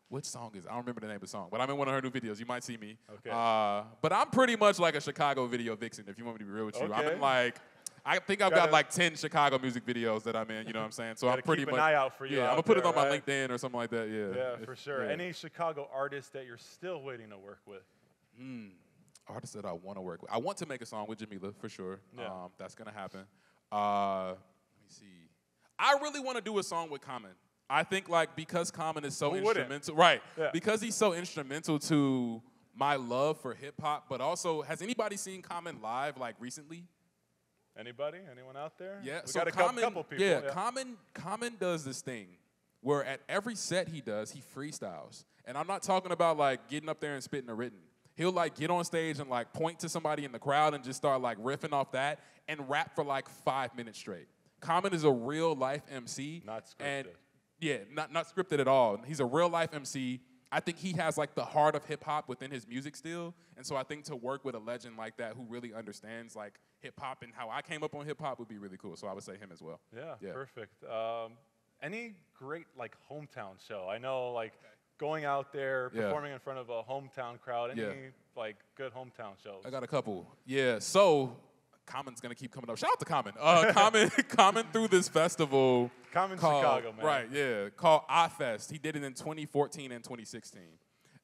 Which song is it? I don't remember the name of the song, but I'm in one of her new videos. You might see me. Okay. But I'm pretty much like a Chicago video vixen. If you want me to be real with you, I'm in like. I think I've got like 10 Chicago music videos that I'm in, you know what I'm saying? So I'm pretty much. Keep an eye out for you. Yeah, I'm going to put it on my LinkedIn or something like that, yeah. Yeah, for sure. Yeah. Any Chicago artists that you're still waiting to work with? Artists that I want to work with. I want to make a song with Jamila, for sure. Yeah. That's going to happen. Let me see. I really want to do a song with Common. I think, like, because Common is so instrumental. Right. Yeah. Because he's so instrumental to my love for hip hop, but also, has anybody seen Common Live like recently? Anybody? Anyone out there? Yeah, we so got a couple people. Yeah, yeah. Common does this thing where at every set he does, he freestyles. And I'm not talking about like getting up there and spitting a written. He'll like get on stage and like point to somebody in the crowd and just start like riffing off that and rap for like 5 minutes straight. Common is a real life MC. Not scripted. And yeah, not scripted at all. He's a real life MC. I think he has like the heart of hip hop within his music still. And so I think to work with a legend like that who really understands like hip hop and how I came up on hip hop would be really cool. So I would say him as well. Yeah, yeah. Perfect. Any great like hometown show? I know like going out there, performing in front of a hometown crowd, any like good hometown shows? I got a couple. Yeah, so Common's gonna keep coming up. Shout out to Common. Common through this festival. Common Chicago, man. Right, yeah, called iFest. He did it in 2014 and 2016.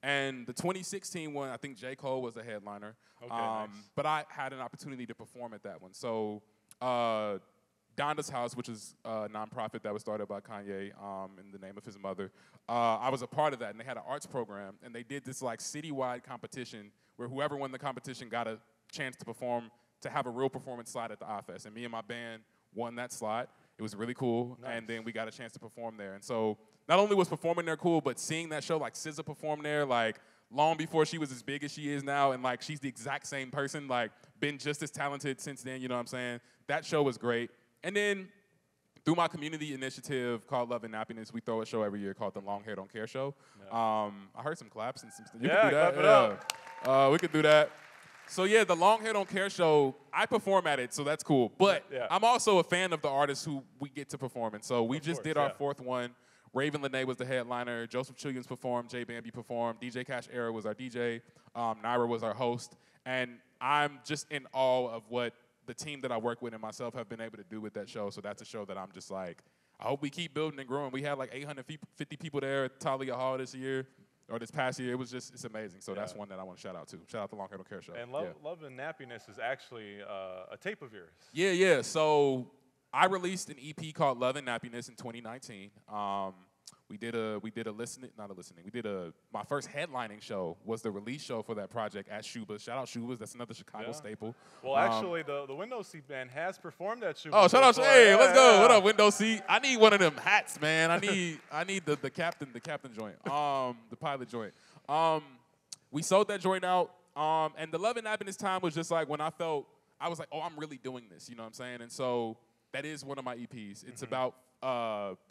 And the 2016 one, I think J. Cole was the headliner. Okay, nice. But I had an opportunity to perform at that one. So Donda's House, which is a nonprofit that was started by Kanye in the name of his mother, I was a part of that, and they had an arts program, and they did this like citywide competition where whoever won the competition got a chance to perform, to have a real performance slot at the iFest, and me and my band won that slot. It was really cool, nice. And then we got a chance to perform there. And so not only was performing there cool, but seeing that show, like SZA perform there, like long before she was as big as she is now, and like she's the exact same person, like been just as talented since then, you know what I'm saying? That show was great. And then through my community initiative called Love and Happiness, we throw a show every year called the Long Hair Don't Care Show. Yeah. I heard some claps and some stuff. Yeah, clap it up. We could do that. So yeah, the Long Hair Don't Care Show, I perform at it, so that's cool. But I'm also a fan of the artists who we get to perform. And so we just did our fourth one. Raven Lene was the headliner. Joseph Chillians performed. Jay Bambi performed. DJ Cash Era was our DJ. Naira was our host. And I'm just in awe of what the team that I work with and myself have been able to do with that show. So that's a show that I'm just like, I hope we keep building and growing. We had like 850 people there at Talia Hall this year, or this past year. It was just, it's amazing. So that's one that I want to shout out to. Shout out to Long Hair Don't Care Show. And Love and Nappiness is actually a tape of yours. Yeah, yeah. So I released an EP called Love and Nappiness in 2019. We did my first headlining show was the release show for that project at Shuba's. Shout out Shuba's, that's another Chicago staple. Well, actually, the Window Seat Band has performed at Shuba's. Oh, shout out, hey, let's go. What up, Window Seat? I need one of them hats, man. I need the captain joint, the pilot joint. We sold that joint out, and the Love and Happiness time was just like when I felt, I was like, oh, I'm really doing this, you know what I'm saying? And so that is one of my EPs. It's about,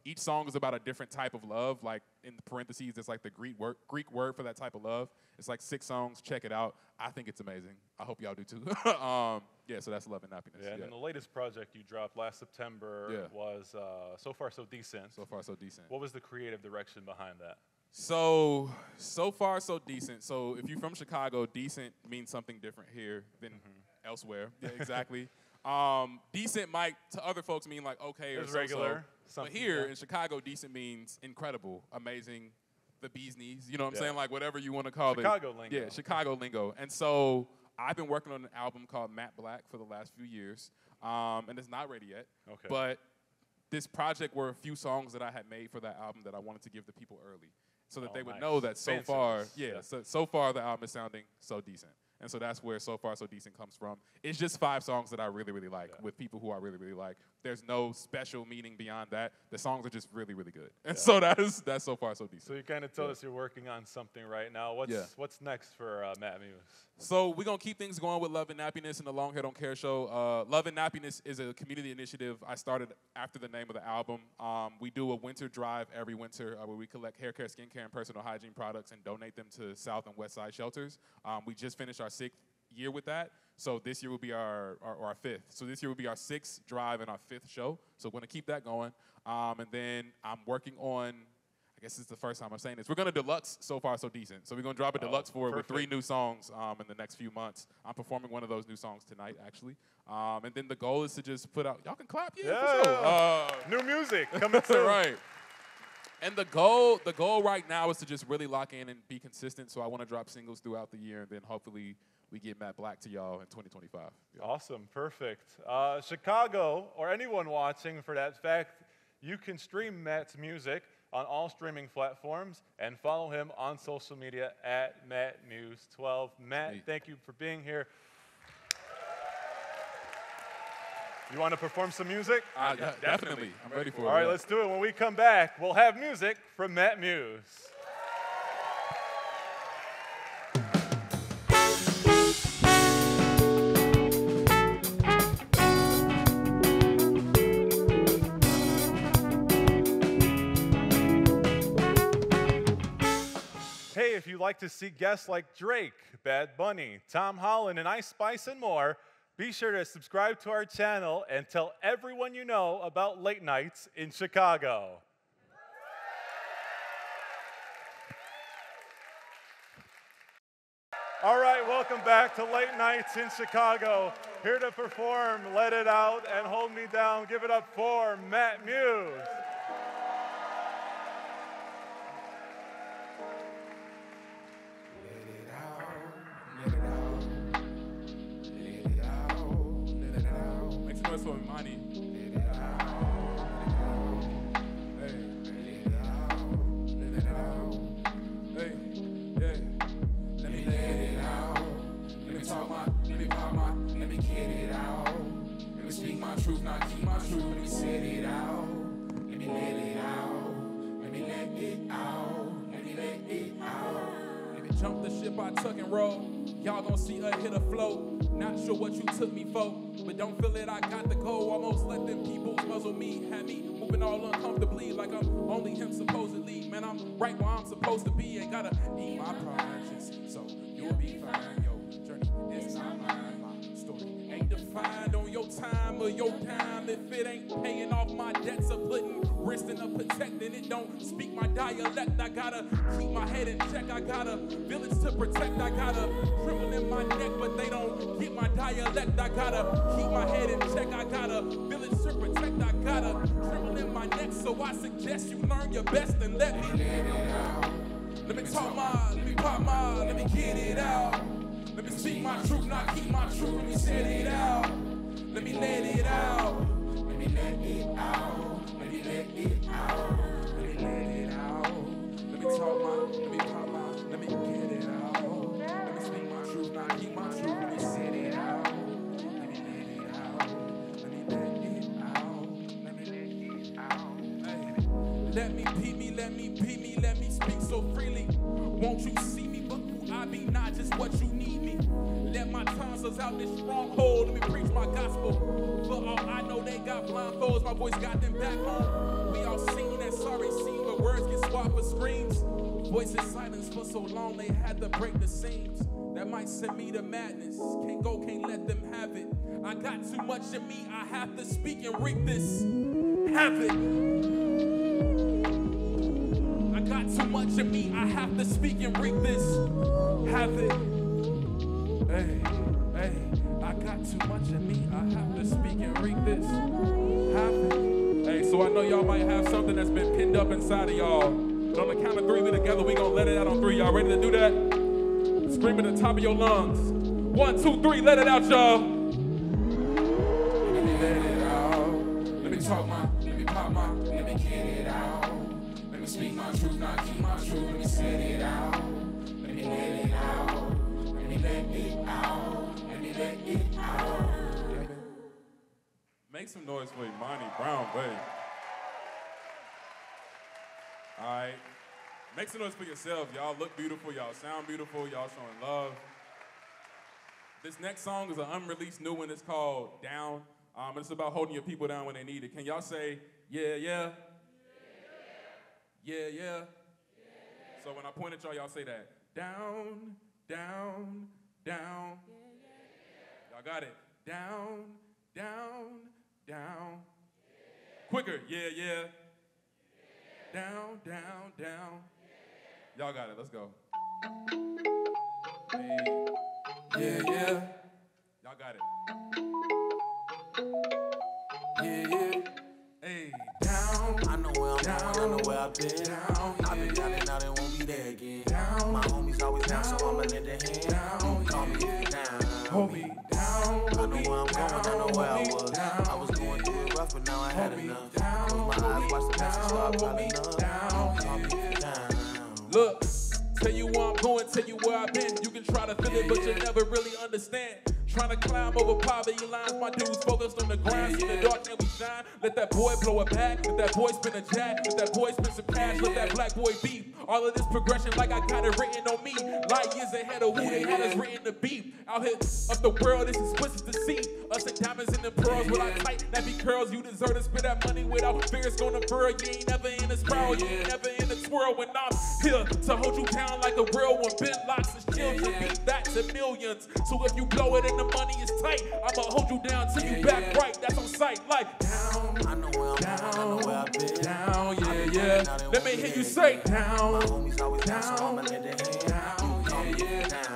each song is about a different type of love. Like in the parentheses, it's like the Greek word for that type of love. It's like 6 songs. Check it out. I think it's amazing. I hope y'all do too. Yeah, so that's Love and Happiness. Yeah, and then the latest project you dropped last September was So Far So Decent. So Far So Decent. What was the creative direction behind that? So Far So Decent. So if you're from Chicago, decent means something different here than elsewhere. Yeah, exactly. Decent might to other folks mean like okay or so, regular. So. But here in Chicago, decent means incredible, amazing, the bee's knees. You know what I'm saying? Like whatever you want to call Chicago lingo. Yeah, Chicago lingo. And so I've been working on an album called Matt Black for the last few years, and it's not ready yet. Okay. But this project were a few songs that I had made for that album that I wanted to give the people early, so that they would know that so far the album is sounding so decent. And so that's where So Far So Decent comes from. It's just 5 songs that I really, really like with people who I really, really like. There's no special meaning beyond that. The songs are just really, really good. And so that's So Far So Decent. So you kind of told us you're working on something right now. What's next for Matt Muse? So we're going to keep things going with Love and Nappiness and the Long Hair Don't Care Show. Love and Nappiness is a community initiative I started after the name of the album. We do a winter drive every winter where we collect hair care, skin care, and personal hygiene products and donate them to South and West Side shelters. We just finished our 6th year with that. So this year will be our 5th. So this year will be our 6th drive and our 5th show. So we're going to keep that going. And then I'm working on, I guess it's the first time I'm saying this, we're going to deluxe So Far So Decent. So we're going to drop a deluxe for it with 3 new songs in the next few months. I'm performing one of those new songs tonight, actually. And then the goal is to just put out, y'all can clap, yeah. New music coming soon. Right. And the goal right now is to just really lock in and be consistent. So I want to drop singles throughout the year, and then hopefully we get Matt Black to y'all in 2025. Yeah. Awesome, perfect. Chicago, or anyone watching for that fact, you can stream Matt's music on all streaming platforms, and follow him on social media at MattMuse12. Matt, thank you for being here. You want to perform some music? Definitely. I'm ready for it. All right, let's do it. When we come back, we'll have music from Matt Muse. Hey, if you like to see guests like Drake, Bad Bunny, Tom Holland, and Ice Spice and more, be sure to subscribe to our channel and tell everyone you know about Late Nights in Chicago. All right, welcome back to Late Nights in Chicago. Here to perform Let It Out and Hold Me Down. Give it up for Matt Muse. Money. Let me let it out. Let me talk my, let me pop my, let me get it out. Let me speak my truth, not keep my truth. Let me set it out. Let me let it out. Let me let it out. Let me let it out. Let me jump the ship, I tuck and roll. Y'all gonna see her hit a float. Not sure what you took me for, but don't feel it, I got the code. Almost let them people muzzle me, had me moving all uncomfortably like I'm only him supposedly. Man, I'm right where I'm supposed to be. Ain't gotta eat my projects, so you'll be fine. Yo, journey is not mine. My story ain't defined on your time or your time. If it ain't paying off my debts or putting risking or protecting it, don't speak my dialect. I gotta keep my head in check. I got a village to protect. I gotta cripple in my neck, but they don't get my dialect. I gotta keep my head in check. I got a village to protect. I gotta cripple in my neck. So I suggest you learn your best and let me get it out. Let me talk my, let me pop my, let me get it out. Let me speak my truth, not keep my truth. Let me set it out. Let me let it out. Let me let it out. Let me let it out, let me let it out. Let me talk my, let me pop my, let me get it out. Let me speak my truth, not keep my truth, let me set it out. Let me let it out, let me let it out, let me let it out. Hey. Let me be me, let me be me, let me speak so freely. Won't you see me, but who I be, not just what you need me. Let my tonsils out this stronghold, let me preach my gospel. For all I know, they got blindfolds, my voice got them back home. We all seen that sorry scene, but words get swapped for screams. Voices silenced for so long, they had to break the seams. That might send me to madness, can't go, can't let them have it. I got too much in me, I have to speak and reap this havoc. I got too much in me, I have to speak and reap this havoc. Hey, hey, I got too much in me, I have to speak and read this. Happen. Hey, so I know y'all might have something that's been pinned up inside of y'all. But on the count of three, we together, we gonna let it out on three. Y'all ready to do that? Scream at the top of your lungs. 1, 2, 3, let it out, y'all. Let me let it out. Let me talk my, let me pop my, let me get it out. Let me speak my truth, not keep my truth, let me set it out. Let me let it out. Let it out, let me let it out. Make some noise for Imani Brown, babe. All right. Make some noise for yourself. Y'all look beautiful. Y'all sound beautiful. Y'all showing love. This next song is an unreleased new one. It's called Down. It's about holding your people down when they need it. Can y'all say, yeah, yeah? Yeah, yeah. Yeah, yeah. So when I point at y'all, y'all say that. Down. Down, down. Y'all got it. Down, down, down. Quicker. Yeah, yeah. Down, down, down. Y'all got it. Let's go. Yeah, yeah. Y'all got it. Yeah, yeah. Hey. Down. I know where I'm down. I know where I've been. Down. I've been down and out and won't be there again. Down. My homies always down, so I'ma lend a hand. Down. Call me down. Hold me down. I know where I'm going. I know where I was. I was going through it rough, but now I had enough. Down. My eyes watch the past, so I probably love. Look, tell you where I'm going, tell you where I've been. You can try to feel it, but you never really understand. Trying to climb over poverty lines, my dudes focused on the grind. In the dark and we shine. Let that boy blow a pack, let that boy spin a jack, let that boy spin some cash, let that black boy beef. All of this progression, like I got it written on me. Light years ahead of who they had us written to beef. Out here up the world, this is twisted to see. Us and diamonds and the pearls, well I tight, that be curls. You deserve to spend that money without fears gonna furl. You ain't never in a spiral, you ain't never in a swirl. When I'm here to hold you down like a real one, been lots of children, beat that to millions. So if you blow it in the money is tight, I'ma hold you down till you back right. That's on sight, like down. I know where I'm down, I know where I've been. Down, let me hear you say down. My homies always down, so I'ma let their hand down. Down.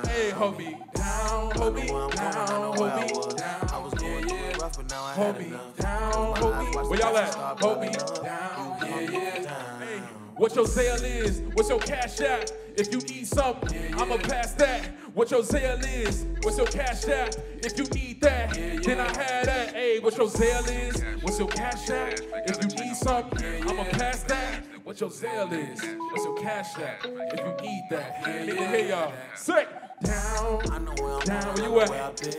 Hey, homie, down, homie, down, homie, down. I was going through it rough, but now I had enough. Down, homie, where y'all at? Homie, down, Hey, what your sale is? What's your cash app? If you need something, I'ma pass that. What your Zelle is, what's your cash app? If you need that, then I had that. Hey, what your Zelle is, what's your cash app? If you need something, I'ma pass that. What your Zelle is, what's your cash app? If you need that, hey y'all, sick. Down, I know where I'm down, where you at?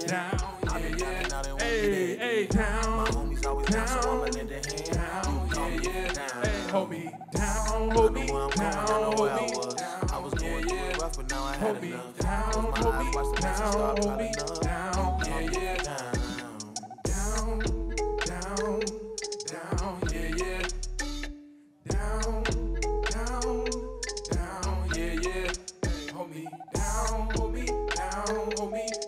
Down, hey, hey, down, my homies always down, so I'ma let their hand down, hey, homie, down, homie, down, homie. I was going through it rough, but now I had enough. Homie, down, homie, down, down, down, down, down, down, down, hey, homie, down, homie, down, homie, down, homie, down,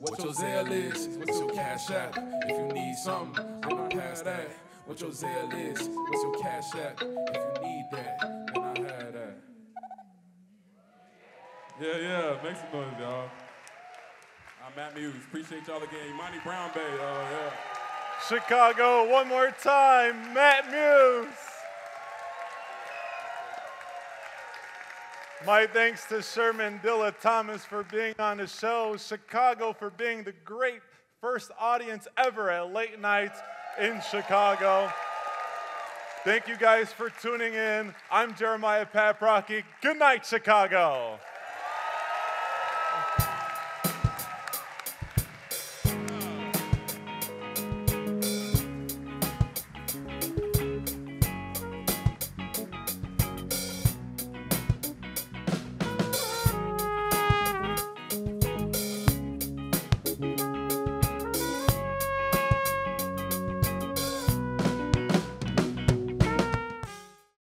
What your Zelle is, what's your cash app? If you need something, I'm gonna pass that. What your Zelle is, what's your cash app? If you need that, then I had that. Yeah, make some noise, y'all. I'm Matt Muse, appreciate y'all again. Imani Brown Bay, Chicago, one more time, Matt Muse. My thanks to Shermann Dilla Thomas for being on the show, Chicago for being the great first audience ever at Late Nights in Chicago. Thank you guys for tuning in. I'm Jeremiah Paprocki. Good night, Chicago.